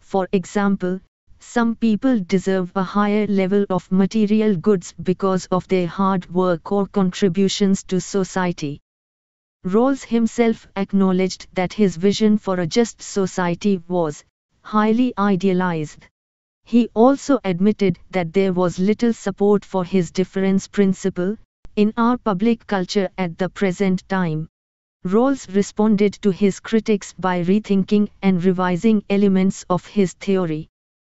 For example, some people deserve a higher level of material goods because of their hard work or contributions to society. Rawls himself acknowledged that his vision for a just society was highly idealized. He also admitted that there was little support for his difference principle in our public culture at the present time. Rawls responded to his critics by rethinking and revising elements of his theory.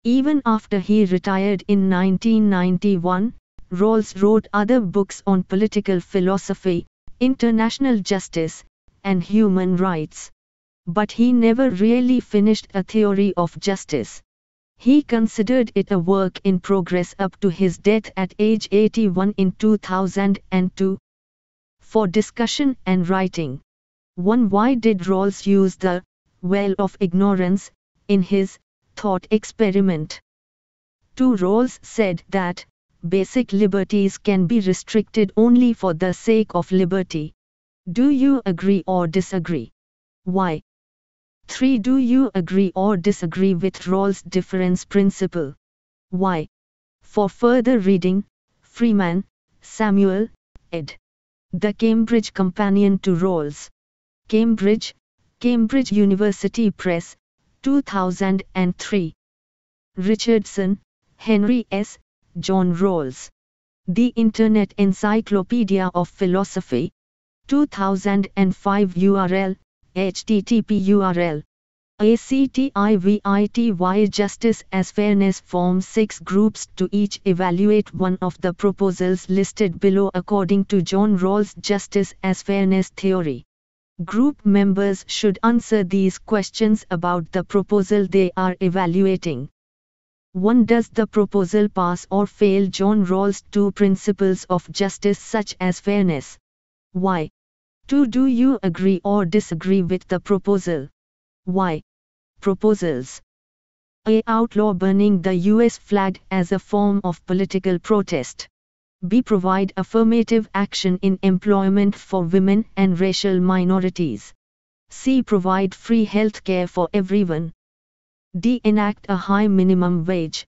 Even after he retired in 1991, Rawls wrote other books on political philosophy, international justice, and human rights. But he never really finished a theory of justice. He considered it a work in progress up to his death at age 81 in 2002. For discussion and writing. 1. Why did Rawls use the veil of ignorance in his thought experiment? 2. Rawls said that basic liberties can be restricted only for the sake of liberty. Do you agree or disagree? Why? 3. Do you agree or disagree with Rawls' difference principle? Why? For further reading, Freeman, Samuel, ed. The Cambridge Companion to Rawls. Cambridge, Cambridge University Press, 2003. Richardson, Henry S., John Rawls. The Internet Encyclopedia of Philosophy. 2005 URL. http://URL. activity Justice as Fairness forms 6 groups to each evaluate one of the proposals listed below according to John Rawls' Justice as Fairness theory. Group members should answer these questions about the proposal they are evaluating. 1. Does the proposal pass or fail John Rawls' 2 principles of justice such as fairness? Why? 2. Do you agree or disagree with the proposal? Why? Proposals. A. Outlaw burning the US flag as a form of political protest. B. Provide affirmative action in employment for women and racial minorities. C. Provide free health care for everyone. D. Enact a high minimum wage.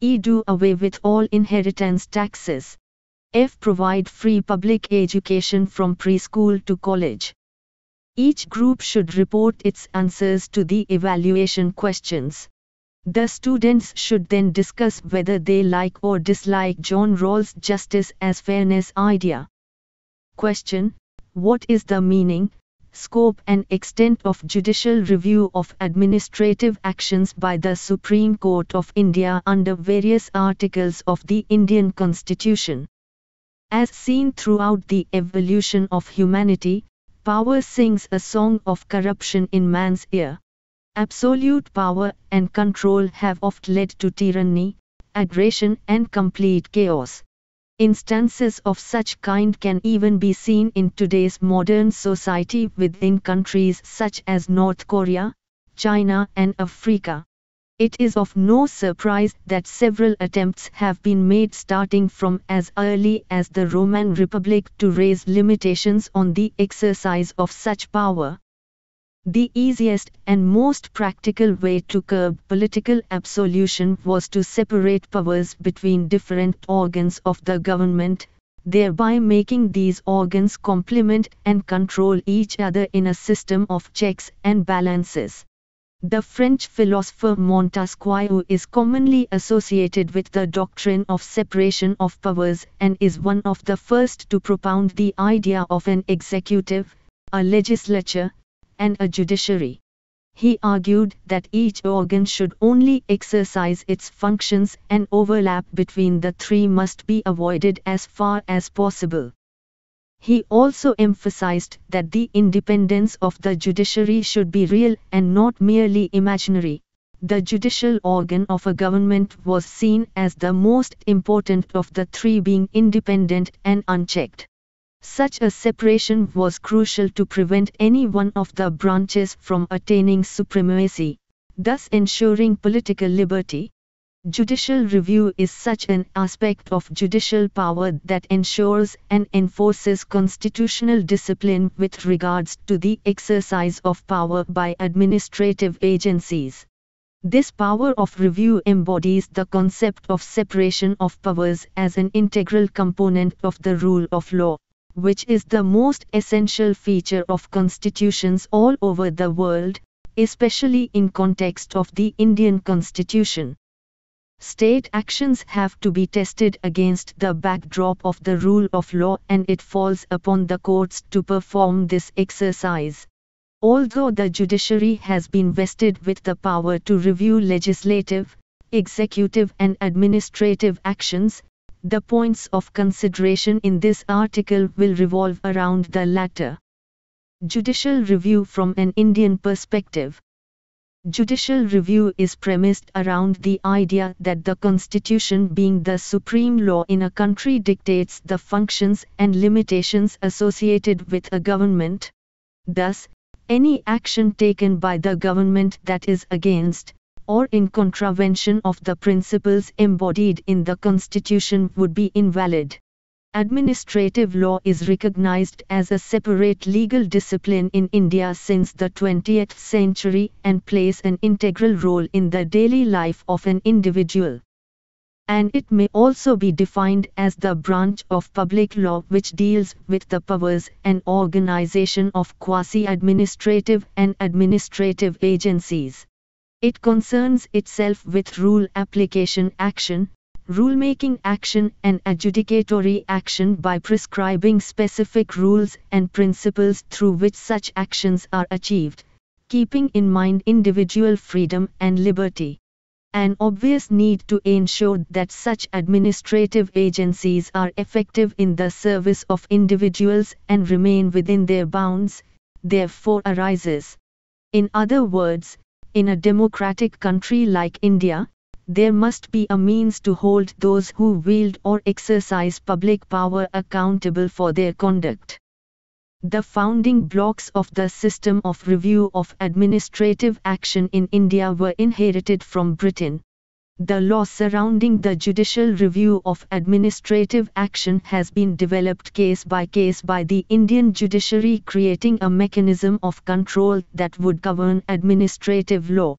E. Do away with all inheritance taxes. F. Provide free public education from preschool to college. Each group should report its answers to the evaluation questions. The students should then discuss whether they like or dislike John Rawls' justice as fairness idea. Question: What is the meaning, scope and extent of judicial review of administrative actions by the Supreme Court of India under various articles of the Indian Constitution? As seen throughout the evolution of humanity, power sings a song of corruption in man's ear. Absolute power and control have oft led to tyranny, aggression and complete chaos. Instances of such kind can even be seen in today's modern society within countries such as North Korea, China and Africa. It is of no surprise that several attempts have been made starting from as early as the Roman Republic to raise limitations on the exercise of such power. The easiest and most practical way to curb political absolution was to separate powers between different organs of the government, thereby making these organs complement and control each other in a system of checks and balances. The French philosopher Montesquieu is commonly associated with the doctrine of separation of powers and is one of the first to propound the idea of an executive, a legislature, and a judiciary. He argued that each organ should only exercise its functions and overlap between the three must be avoided as far as possible. He also emphasized that the independence of the judiciary should be real and not merely imaginary. The judicial organ of a government was seen as the most important of the three, being independent and unchecked. Such a separation was crucial to prevent any one of the branches from attaining supremacy, thus ensuring political liberty. Judicial review is such an aspect of judicial power that ensures and enforces constitutional discipline with regards to the exercise of power by administrative agencies. This power of review embodies the concept of separation of powers as an integral component of the rule of law, which is the most essential feature of constitutions all over the world, especially in context of the Indian constitution. State actions have to be tested against the backdrop of the rule of law, and it falls upon the courts to perform this exercise. Although the judiciary has been vested with the power to review legislative, executive, and administrative actions, the points of consideration in this article will revolve around the latter. Judicial review from an Indian perspective. Judicial review is premised around the idea that the Constitution, being the supreme law in a country, dictates the functions and limitations associated with a government. Thus, any action taken by the government that is against or in contravention of the principles embodied in the Constitution would be invalid. Administrative law is recognized as a separate legal discipline in India since the 20th century and plays an integral role in the daily life of an individual. And it may also be defined as the branch of public law which deals with the powers and organization of quasi-administrative and administrative agencies. It concerns itself with rule application action, rulemaking action, and adjudicatory action by prescribing specific rules and principles through which such actions are achieved, keeping in mind individual freedom and liberty. An obvious need to ensure that such administrative agencies are effective in the service of individuals and remain within their bounds, therefore, arises. In other words, in a democratic country like India, there must be a means to hold those who wield or exercise public power accountable for their conduct. The founding blocks of the system of review of administrative action in India were inherited from Britain. The law surrounding the judicial review of administrative action has been developed case by case by the Indian judiciary, creating a mechanism of control that would govern administrative law.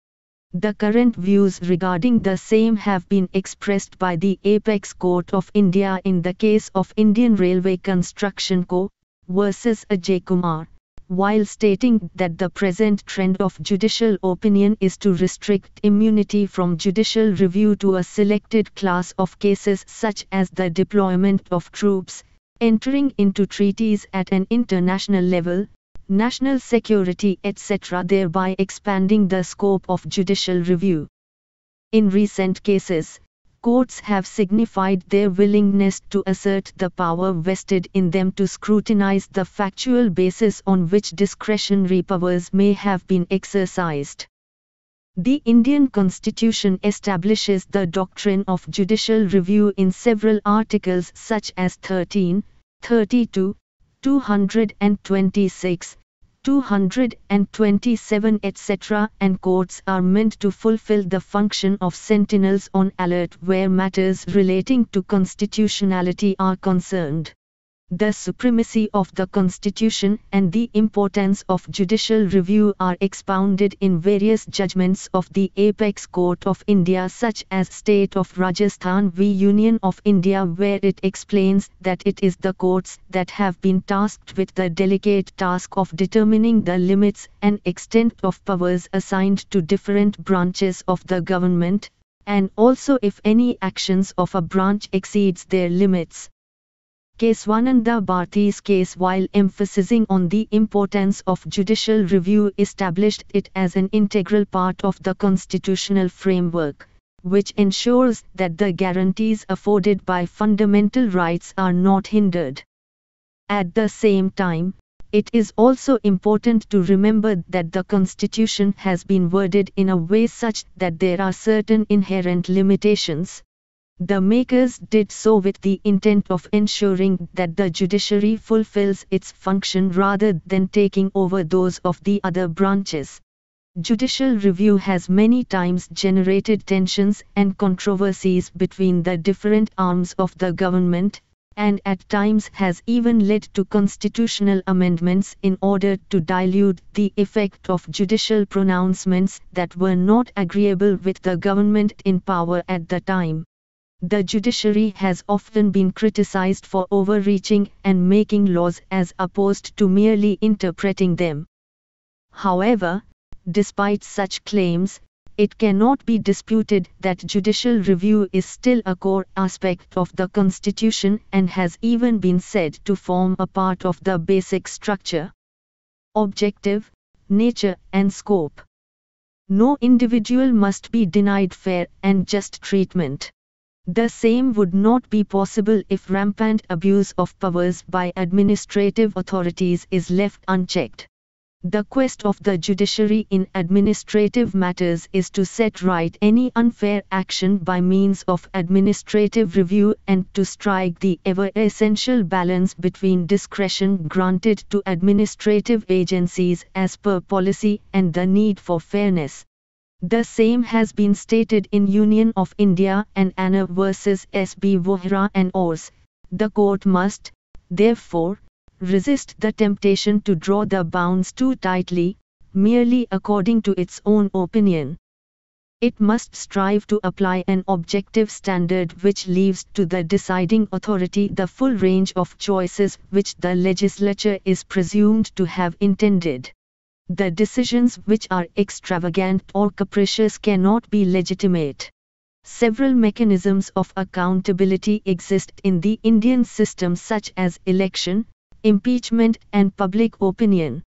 The current views regarding the same have been expressed by the Apex Court of India in the case of Indian Railway Construction Co. versus Ajay Kumar, while stating that the present trend of judicial opinion is to restrict immunity from judicial review to a selected class of cases, such as the deployment of troops, entering into treaties at an international level, national security, etc., thereby expanding the scope of judicial review. In recent cases, courts have signified their willingness to assert the power vested in them to scrutinize the factual basis on which discretionary powers may have been exercised. The Indian Constitution establishes the doctrine of judicial review in several articles such as 13, 32, 226, 227, etc., and courts are meant to fulfill the function of sentinels on alert where matters relating to constitutionality are concerned. The supremacy of the Constitution and the importance of judicial review are expounded in various judgments of the Apex Court of India, such as State of Rajasthan v Union of India, where it explains that it is the courts that have been tasked with the delicate task of determining the limits and extent of powers assigned to different branches of the government, and also if any actions of a branch exceeds their limits. KesavanandaBharati's case, while emphasizing on the importance of judicial review, established it as an integral part of the constitutional framework, which ensures that the guarantees afforded by fundamental rights are not hindered. At the same time, it is also important to remember that the Constitution has been worded in a way such that there are certain inherent limitations. The makers did so with the intent of ensuring that the judiciary fulfills its function rather than taking over those of the other branches. Judicial review has many times generated tensions and controversies between the different arms of the government, and at times has even led to constitutional amendments in order to dilute the effect of judicial pronouncements that were not agreeable with the government in power at the time. The judiciary has often been criticized for overreaching and making laws as opposed to merely interpreting them. However, despite such claims, it cannot be disputed that judicial review is still a core aspect of the Constitution and has even been said to form a part of the basic structure. Objective, nature and scope. No individual must be denied fair and just treatment. The same would not be possible if rampant abuse of powers by administrative authorities is left unchecked. The quest of the judiciary in administrative matters is to set right any unfair action by means of administrative review and to strike the ever-essential balance between discretion granted to administrative agencies as per policy and the need for fairness. The same has been stated in Union of India and Anna versus S.B. Vohra and others. The court must, therefore, resist the temptation to draw the bounds too tightly, merely according to its own opinion. It must strive to apply an objective standard which leaves to the deciding authority the full range of choices which the legislature is presumed to have intended. The decisions which are extravagant or capricious cannot be legitimate. Several mechanisms of accountability exist in the Indian system, such as election, impeachment and public opinion.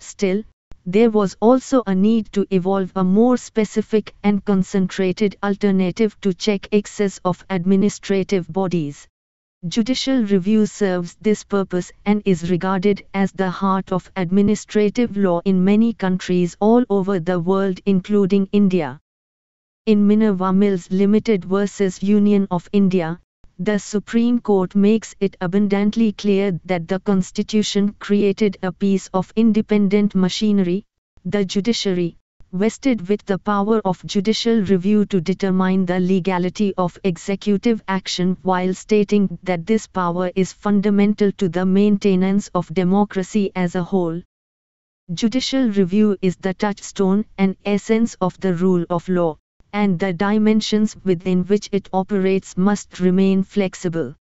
Still, there was also a need to evolve a more specific and concentrated alternative to check excess of administrative bodies. Judicial review serves this purpose and is regarded as the heart of administrative law in many countries all over the world, including India. In Minerva Mills Limited versus Union of India, the Supreme Court makes it abundantly clear that the Constitution created a piece of independent machinery, the judiciary, vested with the power of judicial review to determine the legality of executive action, while stating that this power is fundamental to the maintenance of democracy as a whole. Judicial review is the touchstone and essence of the rule of law, and the dimensions within which it operates must remain flexible.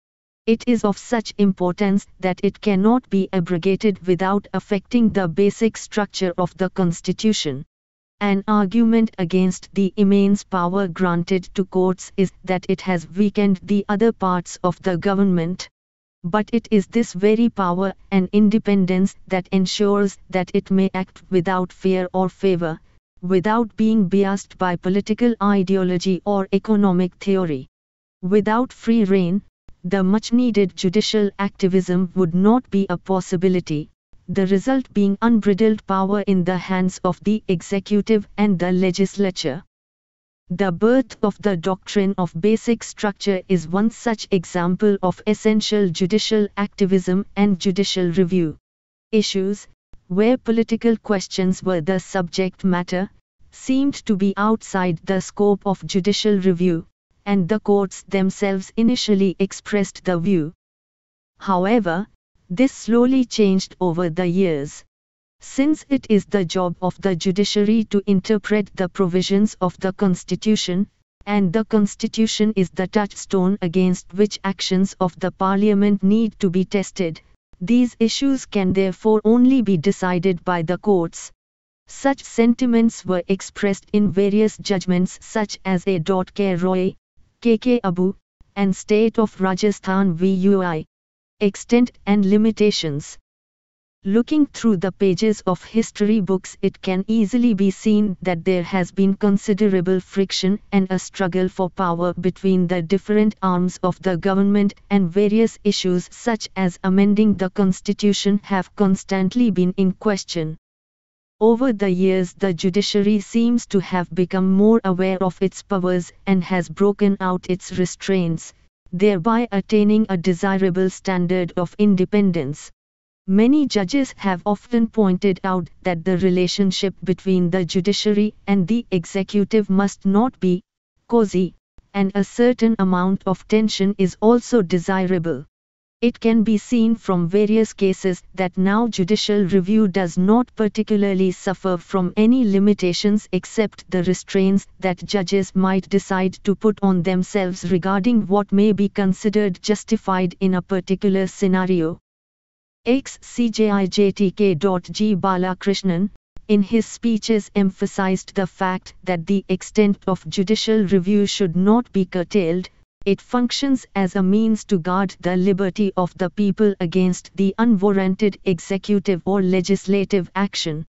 It is of such importance that it cannot be abrogated without affecting the basic structure of the Constitution. An argument against the immense power granted to courts is that it has weakened the other parts of the government. But it is this very power and independence that ensures that it may act without fear or favor, without being biased by political ideology or economic theory. Without free rein, the much-needed judicial activism would not be a possibility, the result being unbridled power in the hands of the executive and the legislature. The birth of the doctrine of basic structure is one such example of essential judicial activism and judicial review. Issues, where political questions were the subject matter, seemed to be outside the scope of judicial review, and the courts themselves initially expressed the view. However, This slowly changed over the years. Since it is the job of the judiciary to interpret the provisions of the Constitution, and the Constitution is the touchstone against which actions of the Parliament need to be tested, these issues can therefore only be decided by the courts. Such sentiments were expressed in various judgments such as A. K. Roy, K.K. Abu, and State of Rajasthan v.U.I. Extent and Limitations. Looking through the pages of history books, it can easily be seen that there has been considerable friction and a struggle for power between the different arms of the government, and various issues such as amending the Constitution have constantly been in question. Over the years, the judiciary seems to have become more aware of its powers and has broken out its restraints, thereby attaining a desirable standard of independence. Many judges have often pointed out that the relationship between the judiciary and the executive must not be cozy, and a certain amount of tension is also desirable. It can be seen from various cases that now judicial review does not particularly suffer from any limitations except the restraints that judges might decide to put on themselves regarding what may be considered justified in a particular scenario. Ex-CJIJTK.G. Balakrishnan, in his speeches, emphasized the fact that the extent of judicial review should not be curtailed. It functions as a means to guard the liberty of the people against the unwarranted executive or legislative action.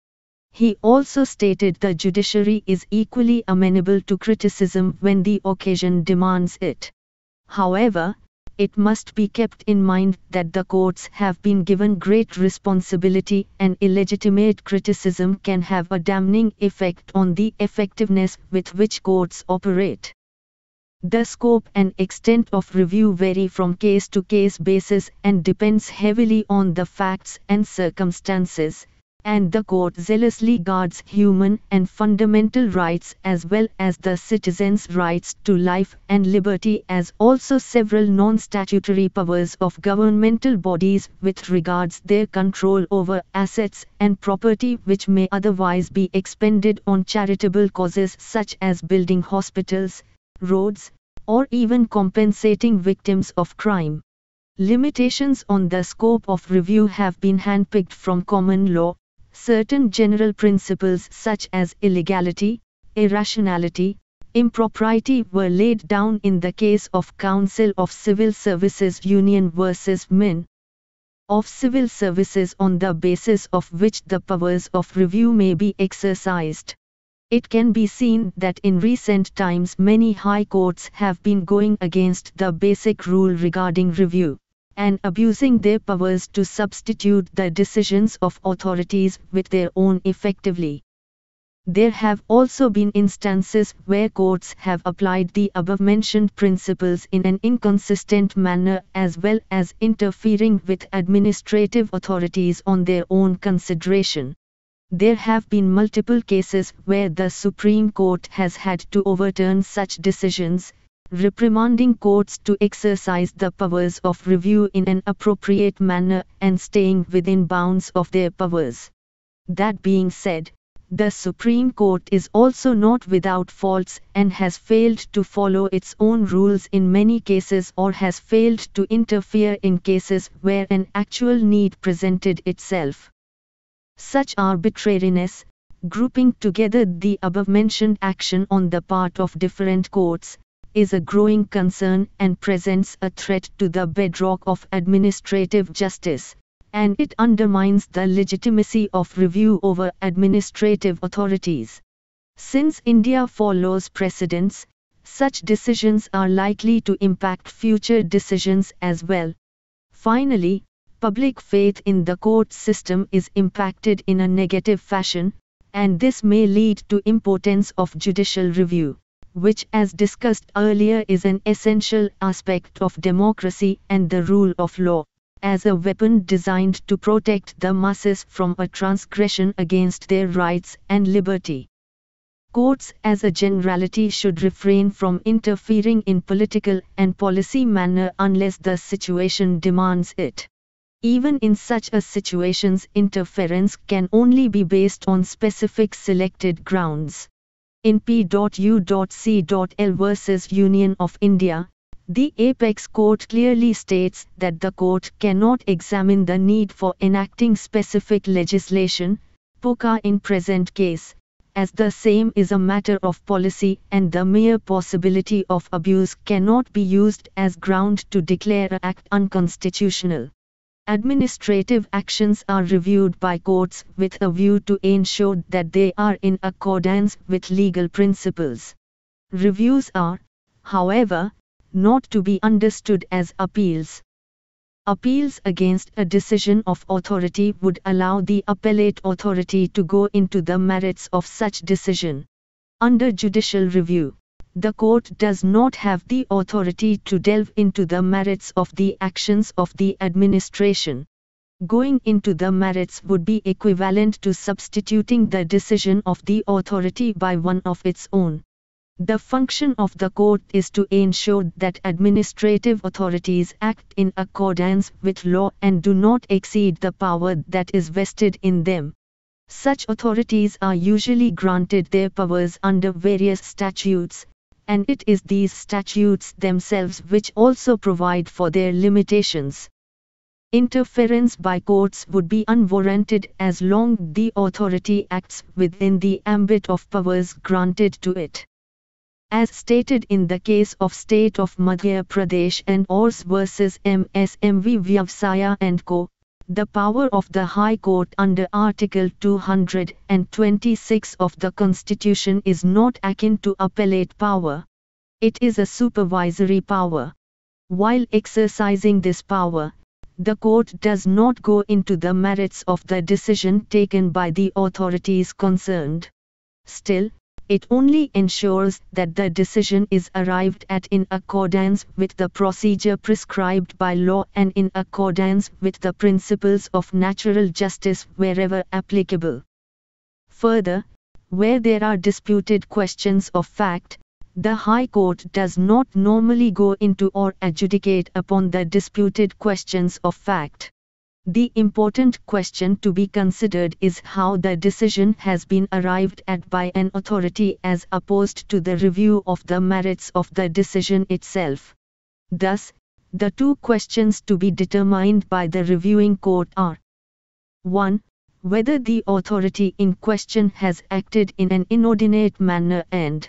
He also stated the judiciary is equally amenable to criticism when the occasion demands it. However, it must be kept in mind that the courts have been given great responsibility, and illegitimate criticism can have a damning effect on the effectiveness with which courts operate. The scope and extent of review vary from case to case basis and depends heavily on the facts and circumstances, and the court zealously guards human and fundamental rights as well as the citizens' rights to life and liberty, as also several non-statutory powers of governmental bodies with regards their control over assets and property which may otherwise be expended on charitable causes such as building hospitals, roads, or even compensating victims of crime. Limitations on the scope of review have been handpicked from common law. Certain general principles such as illegality, irrationality, impropriety were laid down in the case of Council of Civil Services Union versus Min. Of civil services, on the basis of which the powers of review may be exercised. It can be seen that in recent times many high courts have been going against the basic rule regarding review, and abusing their powers to substitute the decisions of authorities with their own effectively. There have also been instances where courts have applied the above-mentioned principles in an inconsistent manner, as well as interfering with administrative authorities on their own consideration. There have been multiple cases where the Supreme Court has had to overturn such decisions, reprimanding courts to exercise the powers of review in an appropriate manner and staying within bounds of their powers. That being said, the Supreme Court is also not without faults and has failed to follow its own rules in many cases, or has failed to interfere in cases where an actual need presented itself. Such arbitrariness, grouping together the above-mentioned action on the part of different courts, is a growing concern and presents a threat to the bedrock of administrative justice, and it undermines the legitimacy of review over administrative authorities. Since India follows precedents, such decisions are likely to impact future decisions as well. Finally, public faith in the court system is impacted in a negative fashion, and this may lead to impotence of judicial review, which, as discussed earlier, is an essential aspect of democracy and the rule of law, as a weapon designed to protect the masses from a transgression against their rights and liberty. Courts, as a generality, should refrain from interfering in political and policy manner unless the situation demands it. Even in such a situations, interference can only be based on specific selected grounds. In P.U.C.L. versus Union of India, the Apex Court clearly states that the court cannot examine the need for enacting specific legislation, POCA in present case, as the same is a matter of policy and the mere possibility of abuse cannot be used as ground to declare an act unconstitutional. Administrative actions are reviewed by courts with a view to ensure that they are in accordance with legal principles. Reviews are, however, not to be understood as appeals. Appeals against a decision of authority would allow the appellate authority to go into the merits of such decision. Under judicial review, the court does not have the authority to delve into the merits of the actions of the administration. Going into the merits would be equivalent to substituting the decision of the authority by one of its own. The function of the court is to ensure that administrative authorities act in accordance with law and do not exceed the power that is vested in them. Such authorities are usually granted their powers under various statutes, and it is these statutes themselves which also provide for their limitations. Interference by courts would be unwarranted as long as the authority acts within the ambit of powers granted to it. As stated in the case of State of Madhya Pradesh and Ors versus MSMV Vyavsaya and Co., the power of the High Court under Article 226 of the Constitution is not akin to appellate power. It is a supervisory power. While exercising this power, the court does not go into the merits of the decision taken by the authorities concerned. Still, it only ensures that the decision is arrived at in accordance with the procedure prescribed by law and in accordance with the principles of natural justice wherever applicable. Further, where there are disputed questions of fact, the High Court does not normally go into or adjudicate upon the disputed questions of fact. The important question to be considered is how the decision has been arrived at by an authority as opposed to the review of the merits of the decision itself. Thus, the two questions to be determined by the reviewing court are: 1. Whether the authority in question has acted in an inordinate manner, and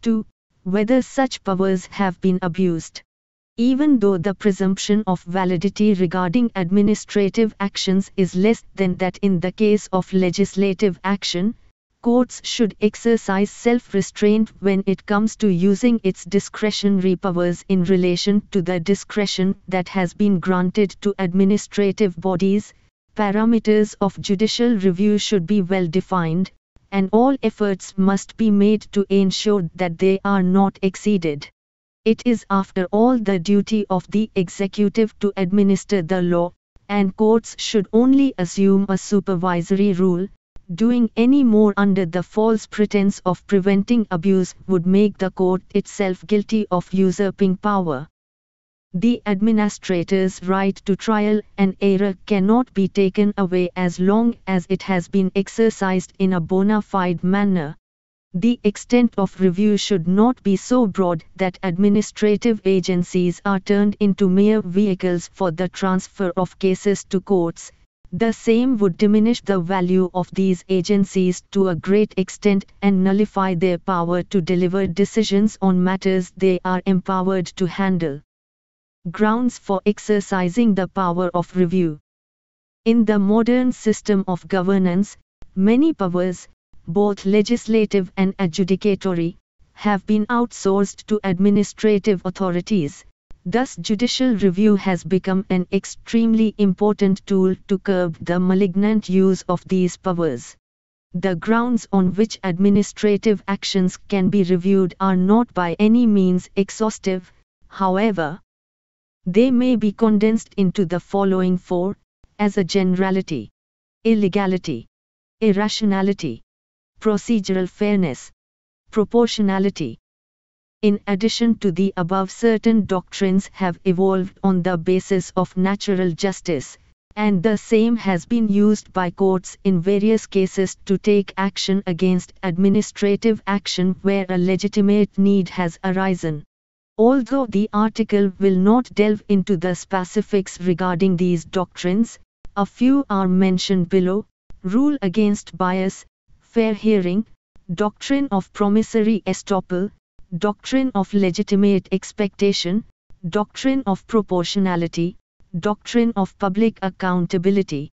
2. Whether such powers have been abused. Even though the presumption of validity regarding administrative actions is less than that in the case of legislative action, courts should exercise self-restraint when it comes to using its discretionary powers in relation to the discretion that has been granted to administrative bodies. Parameters of judicial review should be well defined, and all efforts must be made to ensure that they are not exceeded. It is after all the duty of the executive to administer the law, and courts should only assume a supervisory role. Doing any more under the false pretense of preventing abuse would make the court itself guilty of usurping power. The administrator's right to trial and error cannot be taken away as long as it has been exercised in a bona fide manner. The extent of review should not be so broad that administrative agencies are turned into mere vehicles for the transfer of cases to courts. The same would diminish the value of these agencies to a great extent and nullify their power to deliver decisions on matters they are empowered to handle. Grounds for exercising the power of review. In the modern system of governance, many powers, both legislative and adjudicatory, have been outsourced to administrative authorities. Thus, judicial review has become an extremely important tool to curb the malignant use of these powers. The grounds on which administrative actions can be reviewed are not by any means exhaustive, however. They may be condensed into the following four, as a generality: illegality, irrationality, procedural fairness, proportionality. In addition to the above, certain doctrines have evolved on the basis of natural justice, and the same has been used by courts in various cases to take action against administrative action where a legitimate need has arisen. Although the article will not delve into the specifics regarding these doctrines, a few are mentioned below: rule against bias, fair hearing, doctrine of promissory estoppel, doctrine of legitimate expectation, doctrine of proportionality, doctrine of public accountability.